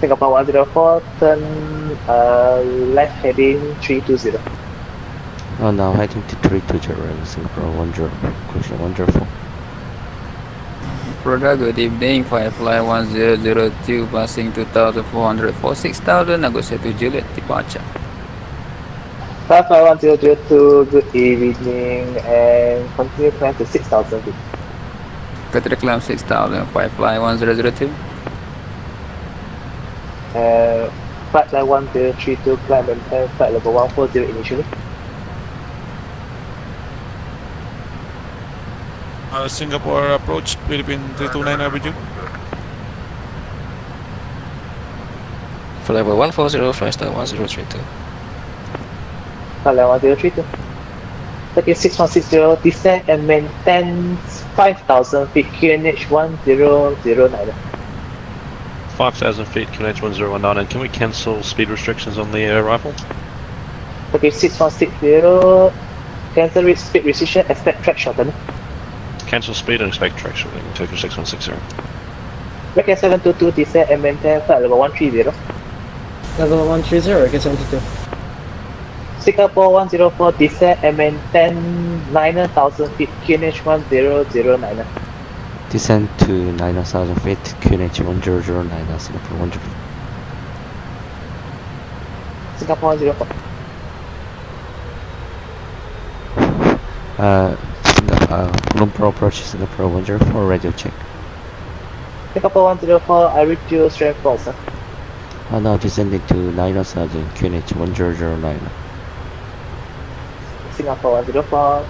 Singapore one zero four, turn uh, left heading three two zero. Oh no, heading to three two zero, Singapore one zero four. Product, good evening, Firefly one zero zero two, passing two thousand four hundred for six thousand, I go set to Juliet, departure. Plasma one zero zero two, good evening, and continue climb to six thousand feet. Go to the climb six thousand, Firefly one zero zero two. Uh, flight line one zero three two, climb and turn, flight level one forty initially. Uh, Singapore approach, Philippine three two nine avenue. Flight level one forty, Flystar one zero three two. Flight level one zero three two. three six one six zero, descend and maintain five thousand feet, Q N H one zero zero nine. five thousand feet, Q N H one zero one nine, and can we cancel speed restrictions on the air rifle? three six one six zero, cancel speed restriction, expect track shortening. Cancel speed and expect track shortening, three six one six zero. Record seven two two, descend and maintain flight level one three zero. Level one three zero, record seven two two. Singapore one zero four, descend and maintain nine thousand feet, Q N H one zero zero nine. Descend to nine thousand feet, Q N H one zero zero nine, Singapore one zero four. Singapore one zero four. Uh, Kuala Lumpur approach, Singapore one zero four, radio check. Singapore one zero four, I read you straight false, sir. Uh, now descending to nine thousand, Q N H one zero zero nine. Singapore one zero four.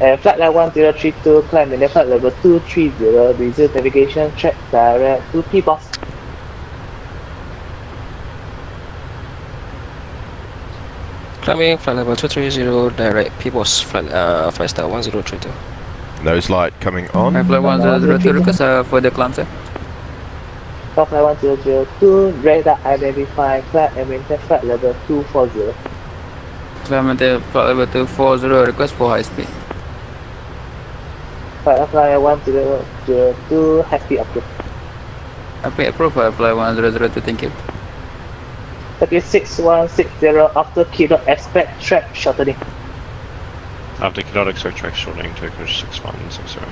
Uh, flight line one zero three two, climb in the flight level two three zero, resume navigation, track direct to P-Boss. Climbing flight level two three zero, direct P-Boss, flight, uh, Flystar one zero three two. Nose light coming on. Flight one zero zero two, request uh, for the climb, sir. Flight one zero zero two, radar identify, flight and maintain flight level two four zero. Flight maintain flight level two four zero, request for high speed. Firefly one zero zero two, happy approved. Happy approved, Firefly one zero zero two, thank you. three six one six zero, after Kilo, expect track shortening. After Kilo, expect track shortening, Turkish six one six zero.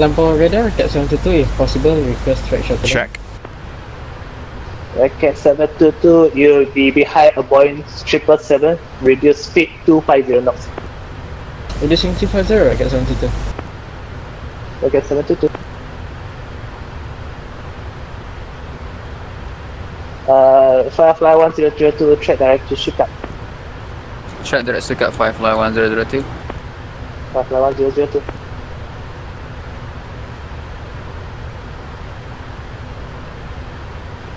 Lampor radar, Cat seven two two, if possible, request track shortening. Check. Cat seven two two, you'll be behind a Boeing triple seven, reduce speed two fifty knots. Reducing two fifty, Cat seven two two. Cat seven two two. Uh, Firefly one zero zero two, track direct to Shukap. Track direct to Shukap, Firefly one zero zero two. Firefly one zero zero two.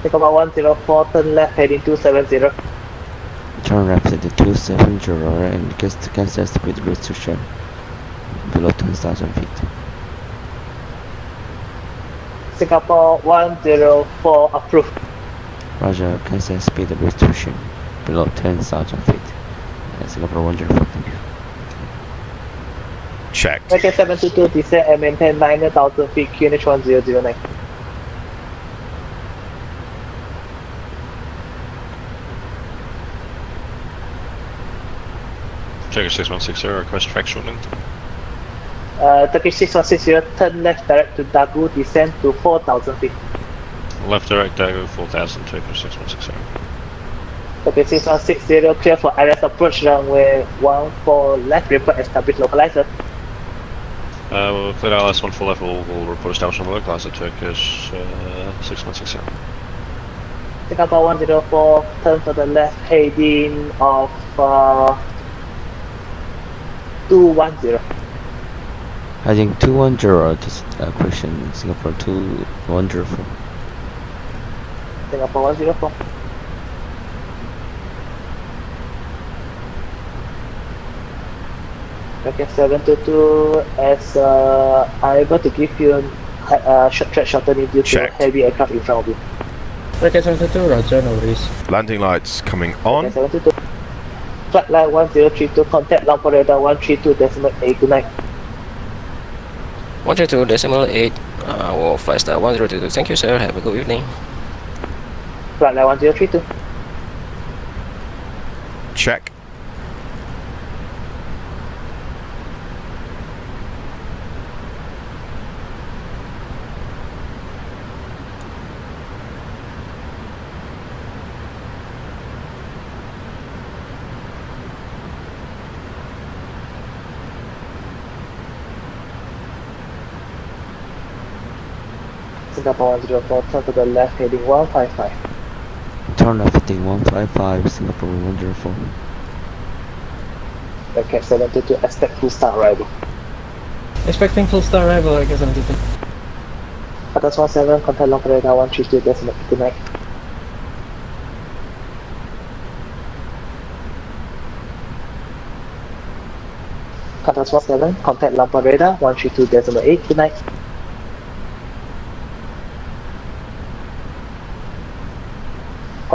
Take about one zero four, turn left heading two seven zero. Turn left heading two seven zero and request to cancel speed restriction below ten thousand feet. Singapore one zero four, approved. Roger, cancel speed restriction below ten thousand feet. And Singapore one zero four, thank you. Check. Okay, seven two two, descend and maintain nine thousand feet, Q N H one zero zero nine. Turkish six one six zero, request track shortening. Uh, Turkish six one six zero, turn left direct to Dagu, descend to four thousand feet. Left direct Dagu, four thousand, Turkish six one six zero. Turkish six one six zero, clear for I L S approach runway one four left, report established localizer. Uh, we'll clear I L S one four left, we'll, we'll report established localizer, Turkish uh, six one six zero. Singapore one zero four, turn to the left heading of... Uh, two one zero. I think two one zero, just a question. Singapore two one zero four. Singapore one zero four. Okay, seven two two, as uh, I'm able to give you a short track shortening due to heavy aircraft in front of you. Okay, seven two two, roger, no worries. Landing lights coming on. Okay, seven two two. Flight line one zero three two, contact Lumpur radar one three two decimal eight nine. one three two decimal eight, uh, well, Flystar one zero two two, thank you sir, have a good evening. Flight line one zero three two. Check. Singapore one zero four, turn to the left heading one five five. Turn left heading one five five, Singapore one zero four. Okay, seven two two, expect full star arrival. Expecting full star arrival, I guess I'm doing. Atas one seven, contact long radar one three two decimal fifty-nine. Atas one seven, contact long radar one three two decimal eight nine.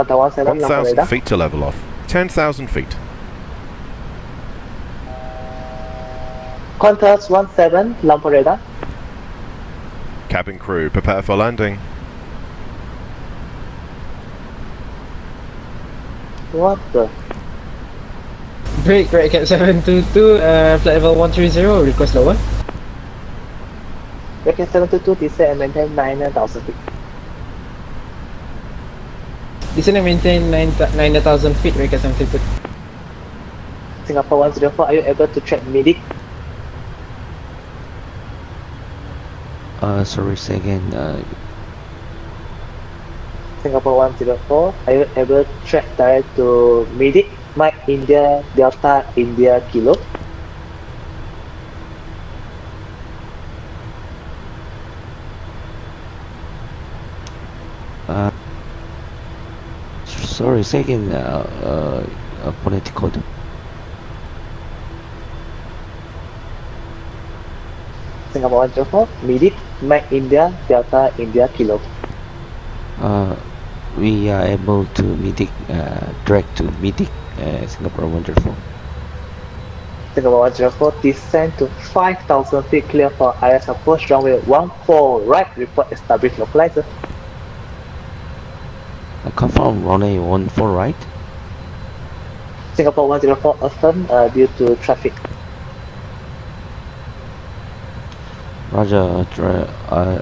one thousand feet to level off. ten thousand feet. Qantas one seven, Lumpur radar. Cabin crew, prepare for landing. What the? Break, break at seven two two, uh, flight level one three zero, request lower. Break at seven two two, descend and maintain nine thousand feet. Descend and maintain nine thousand feet, Redcap seven two two. Singapore one zero four, are you able to track Midi? Uh, sorry, say again. Uh... Singapore one zero four, are you able to track direct to Midi? Mike India, Delta India Kilo. Uh... Sorry, second uh, uh, uh, political. Singapore one zero four, Midi, Mike India, Delta India Kilo. Uh, we are able to Midi, uh, direct to Midi, uh, Singapore one zero four. Singapore one zero four, descend to five thousand feet, clear for I L S approach, runway one four right, report established localizer. Uh, confirm runway one four right. Singapore one zero four affirm uh, due to traffic. Roger, dra uh,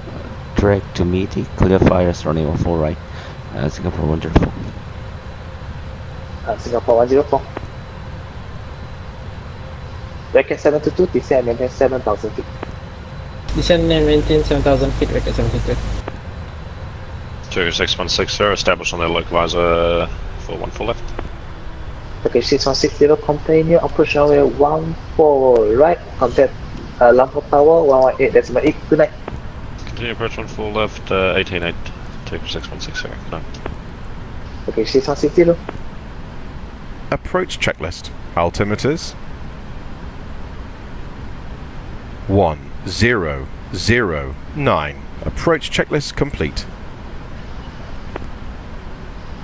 direct to Midi, clear fires runway one four right. Uh, Singapore one zero four. Uh, Singapore one zero four. Record seven two two, descend and maintain seven thousand feet. Descend and maintain seven thousand feet, record seven two two. two six one six zero, established on their localizer four one four left. Okay, six one six zero, continue approach runway one four right, contact uh, Lumpur Tower one one eight decimal eight, good night. Continue approach one four left, uh, eighteen eight, take six one six zero, good night. Okay, six one six zero. Approach checklist, altimeters one zero zero nine, approach checklist complete.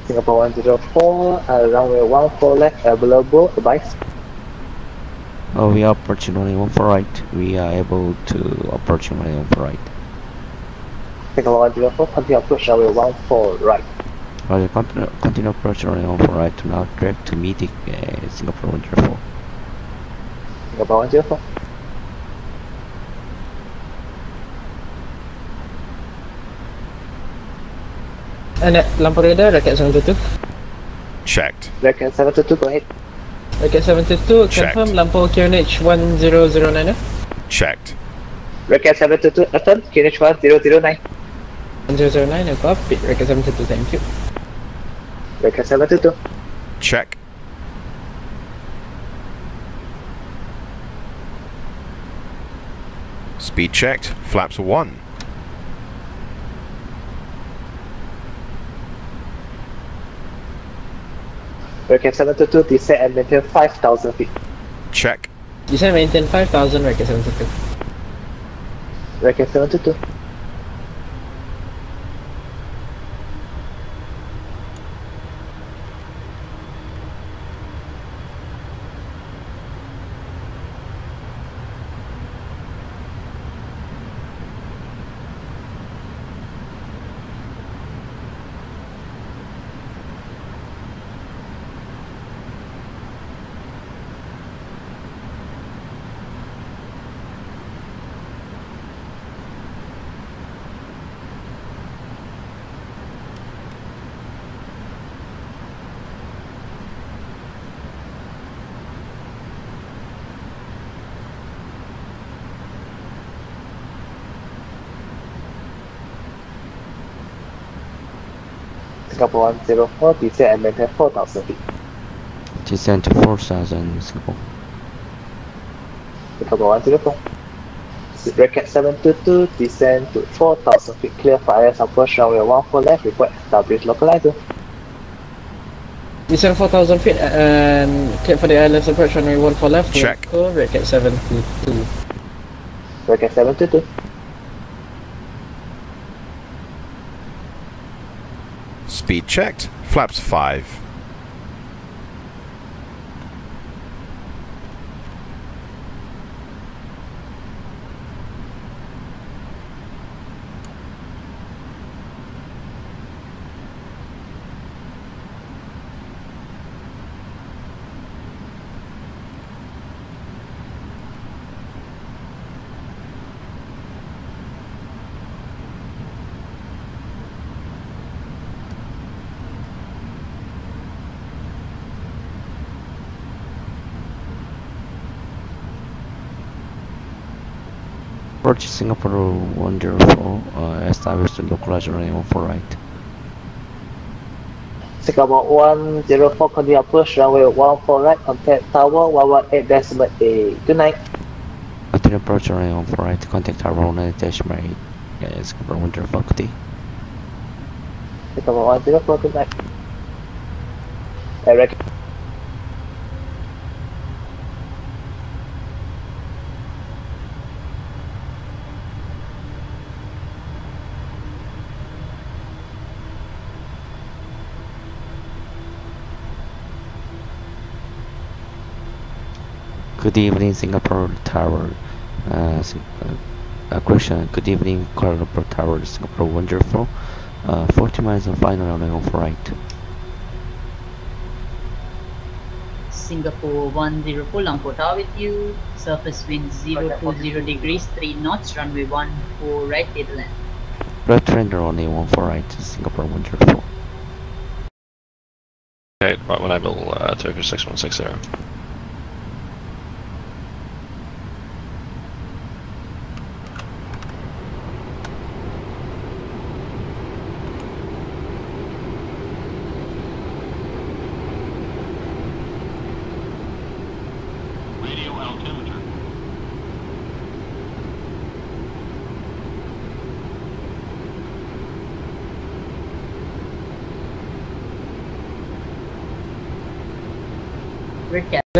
Singapore one zero four, uh, runway one four left, available, advice. Oh, we are approaching runway one four right. We are able to approach runway one four right. Singapore one zero four, continue approach runway one four right. Roger, continue, continue approach runway one four right, now direct to Midi, uh, Singapore one zero four. Singapore one zero four. And at Lumpur radar, Redcap seven two two. Checked. Redcap seven two two, go ahead. Redcap seven two two, confirm Lumpur Q N H one zero zero nine. Checked. Redcap seven two two, affirm Q N H one zero zero nine. one zero zero nine, I've got it. Redcap seven two two, thank you. Redcap seven two two. Check. Speed checked, flaps one. Record seven two two, descend and maintain five thousand feet. Check. Descend and maintain five thousand, record seven two two. Record seven two two. Singapore one zero four, descend and maintain four thousand feet. Descend to four thousand, Singapore. Singapore one zero four. Record seven two two, descend to four thousand feet. Clear for I L S approach runway one four left, request established localizer. Descend four thousand feet and clear for the I L S approach runway one four left. Check. Record seven two two. Record seven two two. Speed checked, flaps five. Approach Singapore one zero four, uh, establish the localizer runway for right. Singapore one zero four, continue approach runway one four right, contact tower one one eight point eight. Good night. Continue approach runway one four right, contact tower one one eight point eight. Yeah, Singapore one zero four, continue. Singapore one zero four, good night. Direct. Good evening, Singapore Tower. Uh, uh, question. Good evening, Kuala Lumpur Tower, Singapore one zero four. Uh, forty miles of final runway off right. Singapore one zero four, Lumpur Tower with you. Surface wind zero two zero degrees, three knots. Runway one four right, to the land. Left render only one four right, Singapore one zero four. Okay, right when I will uh, Turkish six one six zero.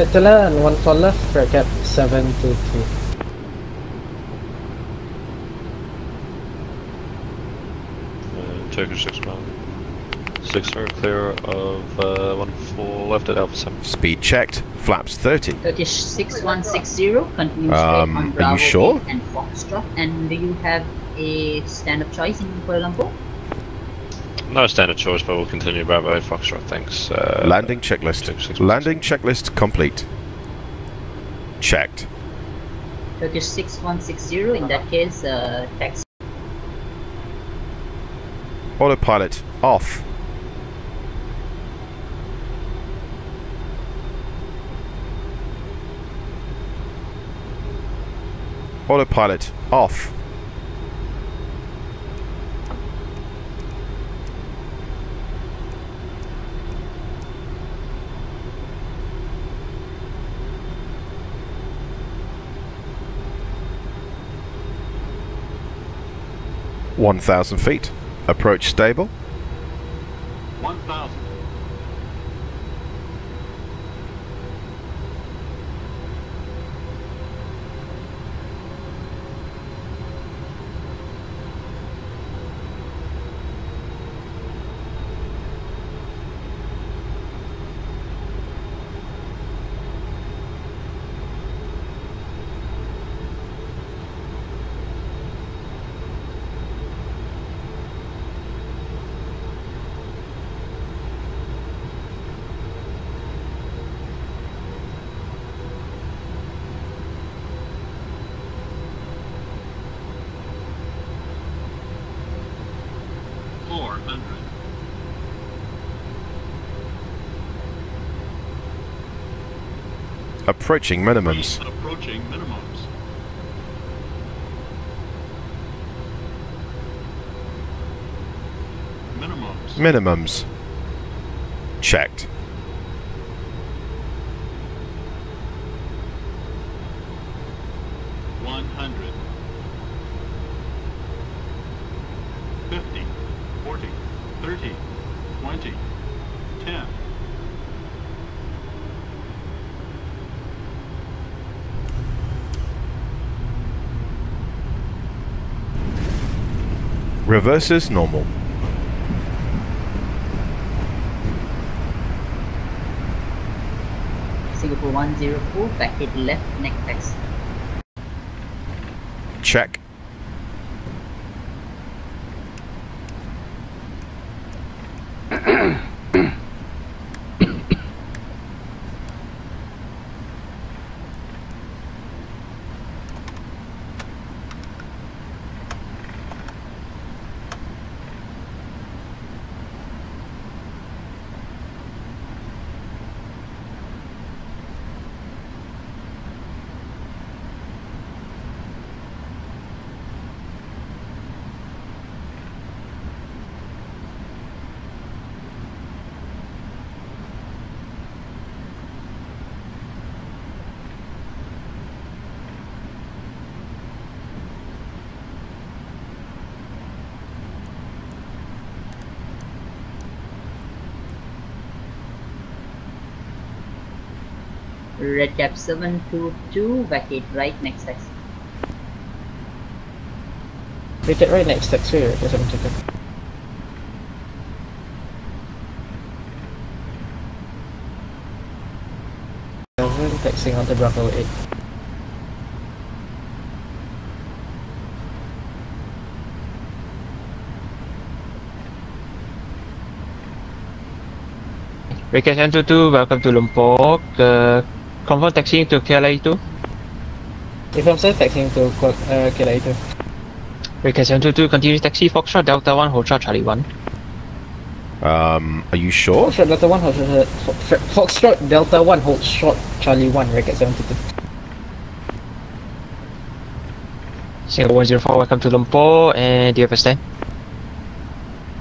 Red and one for left, Redcap seven two two. Uh, Turkish six one. six are clear of uh, one four left at Alpha seven. Speed checked, flaps thirty. Turkish six one six zero, continue um, straight on Bravo, are you sure? And Foxtrot. And do you have a stand-up choice in Kuala Lumpur? No standard choice, but we'll continue Bravo Foxtrot, thanks. Uh, Landing checklist. six six six. Landing checklist complete. Checked. Turkish six one six zero, in that case, uh, taxi. Autopilot off. Autopilot off. one thousand feet. Approach stable. one thousand. Approaching minimums. Approaching minimums. Minimums. Minimums. Checked. one hundred. fifty. forty. thirty. twenty. ten. Reverse is normal. Singapore one zero four, backhead left, neck taxi. Check. Redcap seven two two, vacate right next taxi. Vacate right next taxi or seven two two? seven taxiing onto Bravo eight. Redcap seven two two, welcome to Lumpur. The confirm taxiing to K L I A two? If I'm still taxiing to uh, K L I A two. Redcap seven two two, continue taxi, Foxtrot Delta one, Hotel Charlie one. Um, are you sure? Foxtrot Delta one, Hotel Foxtrot Delta one, Hotel Charlie one, Redcap seven two two. Singapore one zero four, welcome to Lumpur, and do you have a stand?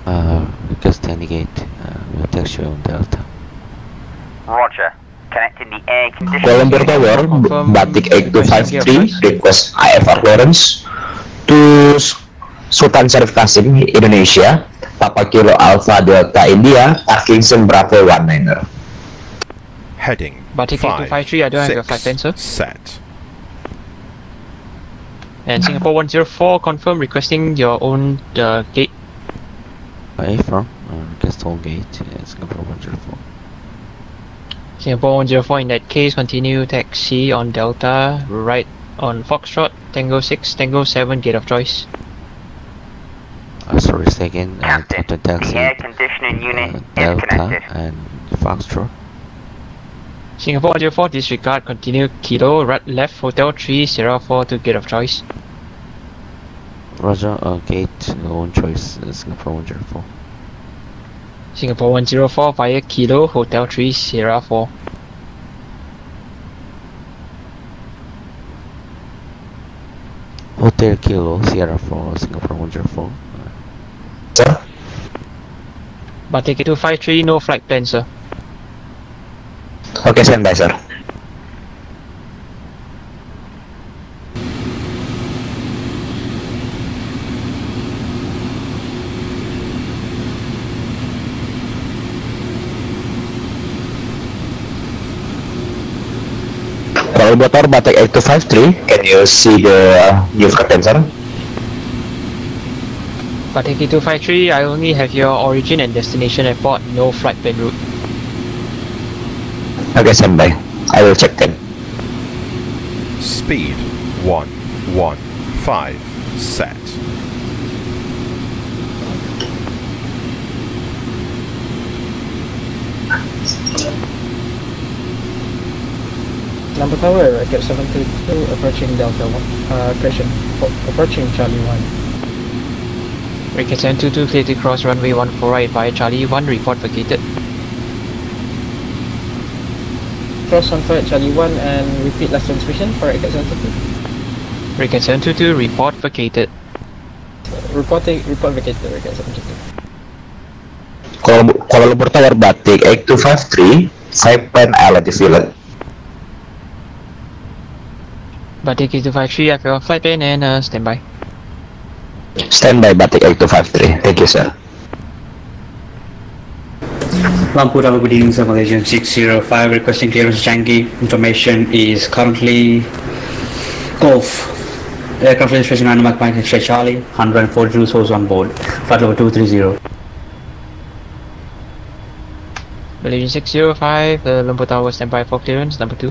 Uh, Redcap standing gate, uh, we'll taxi on Delta. Roger. Connecting the air conditioning. Kuala Lumpur Tower, Batik eight two five three, request I F R Lawrence to Sultan Sarif Kasim, Indonesia, Papa Kilo Alpha Delta India, Parkinson Bravo one niner. Heading Batik eight two five three, I don't have your flight plan, sir. Set. And Singapore one zero four, confirm requesting your own uh, gate. Where from? Request all gate, Singapore one zero four. Singapore one zero four, in that case, continue taxi on Delta, right on Foxtrot, Tango six, Tango seven, gate of choice. Uh, sorry, say again. Uh, Captain, taxi, the air conditioning unit uh, Delta is connected. And Foxtrot. Singapore one zero four, disregard, continue Kilo, right left, Hotel three zero four to gate of choice. Roger, uh, gate own choice, uh, Singapore one zero four. Singapore one zero four via Kilo, Hotel three Sierra four. Hotel Kilo, Sierra four, Singapore one zero four. Sir? Batik two five three, no flight plan, sir. Okay, stand by, sir. motor Batik eight two five three. Can you see the new captain's sir? Batik eight two five three, I only have your origin and destination airport, no flight plan route. Okay, standby. I will check then. Speed one one five set. Number tower, Redcap seven three two, approaching Delta one, uh, approaching, approaching Charlie one. Redcap seven two two, clear to cross runway one four right via Charlie one, report vacated. Cross on for Charlie one and repeat last transmission for Redcap seven two two. Redcap seven two two, report vacated. Reporting, report vacated, Redcap seven two two. Kuala Lumpur Tower Batik eight two five three, five ten L T Villa. Batik eight two five three, I have flight plan and uh, standby. Standby Batik eight two five three, thank you sir. Lumpur Tower, good evening sir, Malaysian six zero five, requesting clearance Changi. Information is currently Golf. Aircraft registration landmark point X-ray Charlie, one four two source on board, flight level two three zero. Malaysian six zero five, the Lumpur Tower standby for clearance, number two.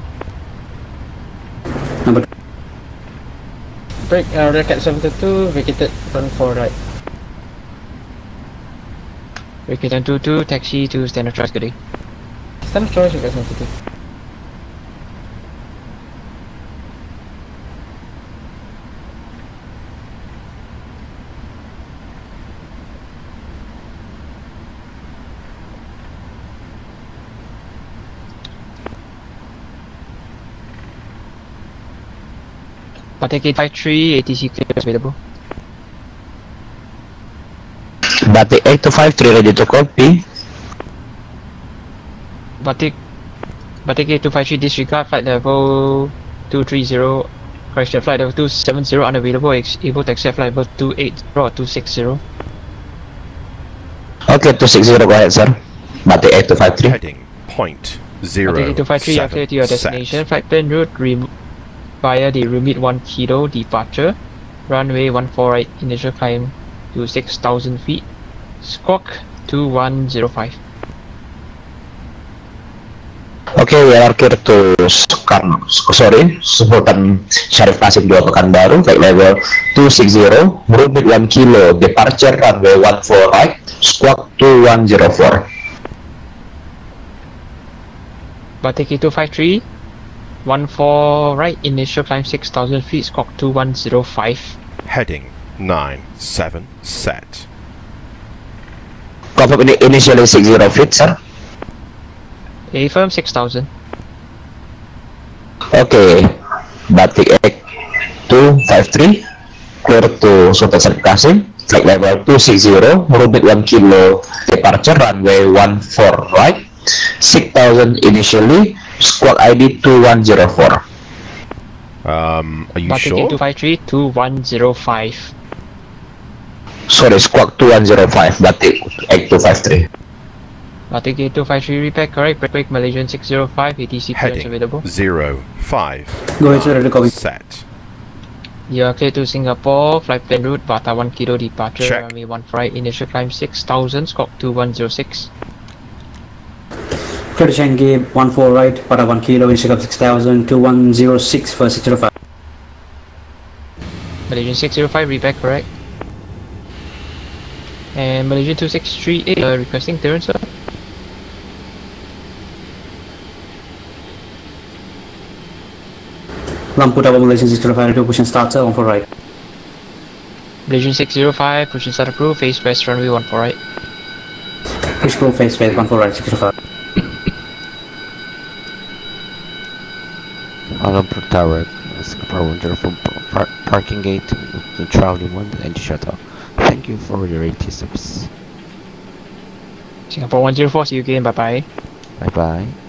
Number two. Break, uh, Redcap seven two two, vacated one four right. Redcap seven two two, taxi to standard trust, good day. Standard trust, Redcap seven two two. Batik eight two five three, A T C clearance available. Batik eight two five three ready to copy. Batik Batik eight two five three disregard flight level two three zero. Correction, flight level two seven zero unavailable. Able to accept flight level two eight zero or two six zero. Okay, two six zero, go ahead sir. Batik eight two five three. Heading point zero. Batik eight two five three, you're clear to your destination. Flight plan route remove via the Rumit one kilo departure, runway one four right, initial climb to six thousand feet, squawk two one zero five. Okay, we are clear to Sultan, sorry, Sultan Sarif Kasim dua Pekanbaru, flight level two six zero, Rumit one kilo departure, runway one four right, squawk two one zero four. Batik eight two five three, one four right, initial climb six thousand feet, squawk two one zero five. Heading nine seven set. Confirm initially six zero feet, sir. Affirm six thousand. Okay, Batik eight two five three, clear to Sultan Sarif Kasim, flight level two six zero, Rumit one kilo, departure, runway one four right, six thousand initially, squawk I D two one zero four. Um, are you Batik sure? Batik eight two five three, two one zero five. Sorry, squawk two one zero five, Batik eight two five three. Batik eight two five three, repair correct, break, break Malaysian six zero five, A T C clearance available. zero five. Go ahead, sir, set. You are clear to Singapore, flight plan route, Batawan Kilo departure, check. Runway one four right, initial climb six thousand, squawk two one zero six. Clear to Changi, one four right, Batawan Kilo, initial six thousand, two one zero six for six zero five. Malaysian six zero five, repack correct. And Malaysian two six three eight, uh, requesting clearance sir. Lumpur Tower, Malaysian six zero five, push and start sir, one four right. Malaysian six zero five, push and start approved, face west runway one four right. Push approved, face west one four right, six zero five. Lumpur Tower, Singapore Wonder from par parking gate to Charlie one and shuttle. Thank you for your A T service. Singapore one zero four, see you again, bye bye. Bye bye.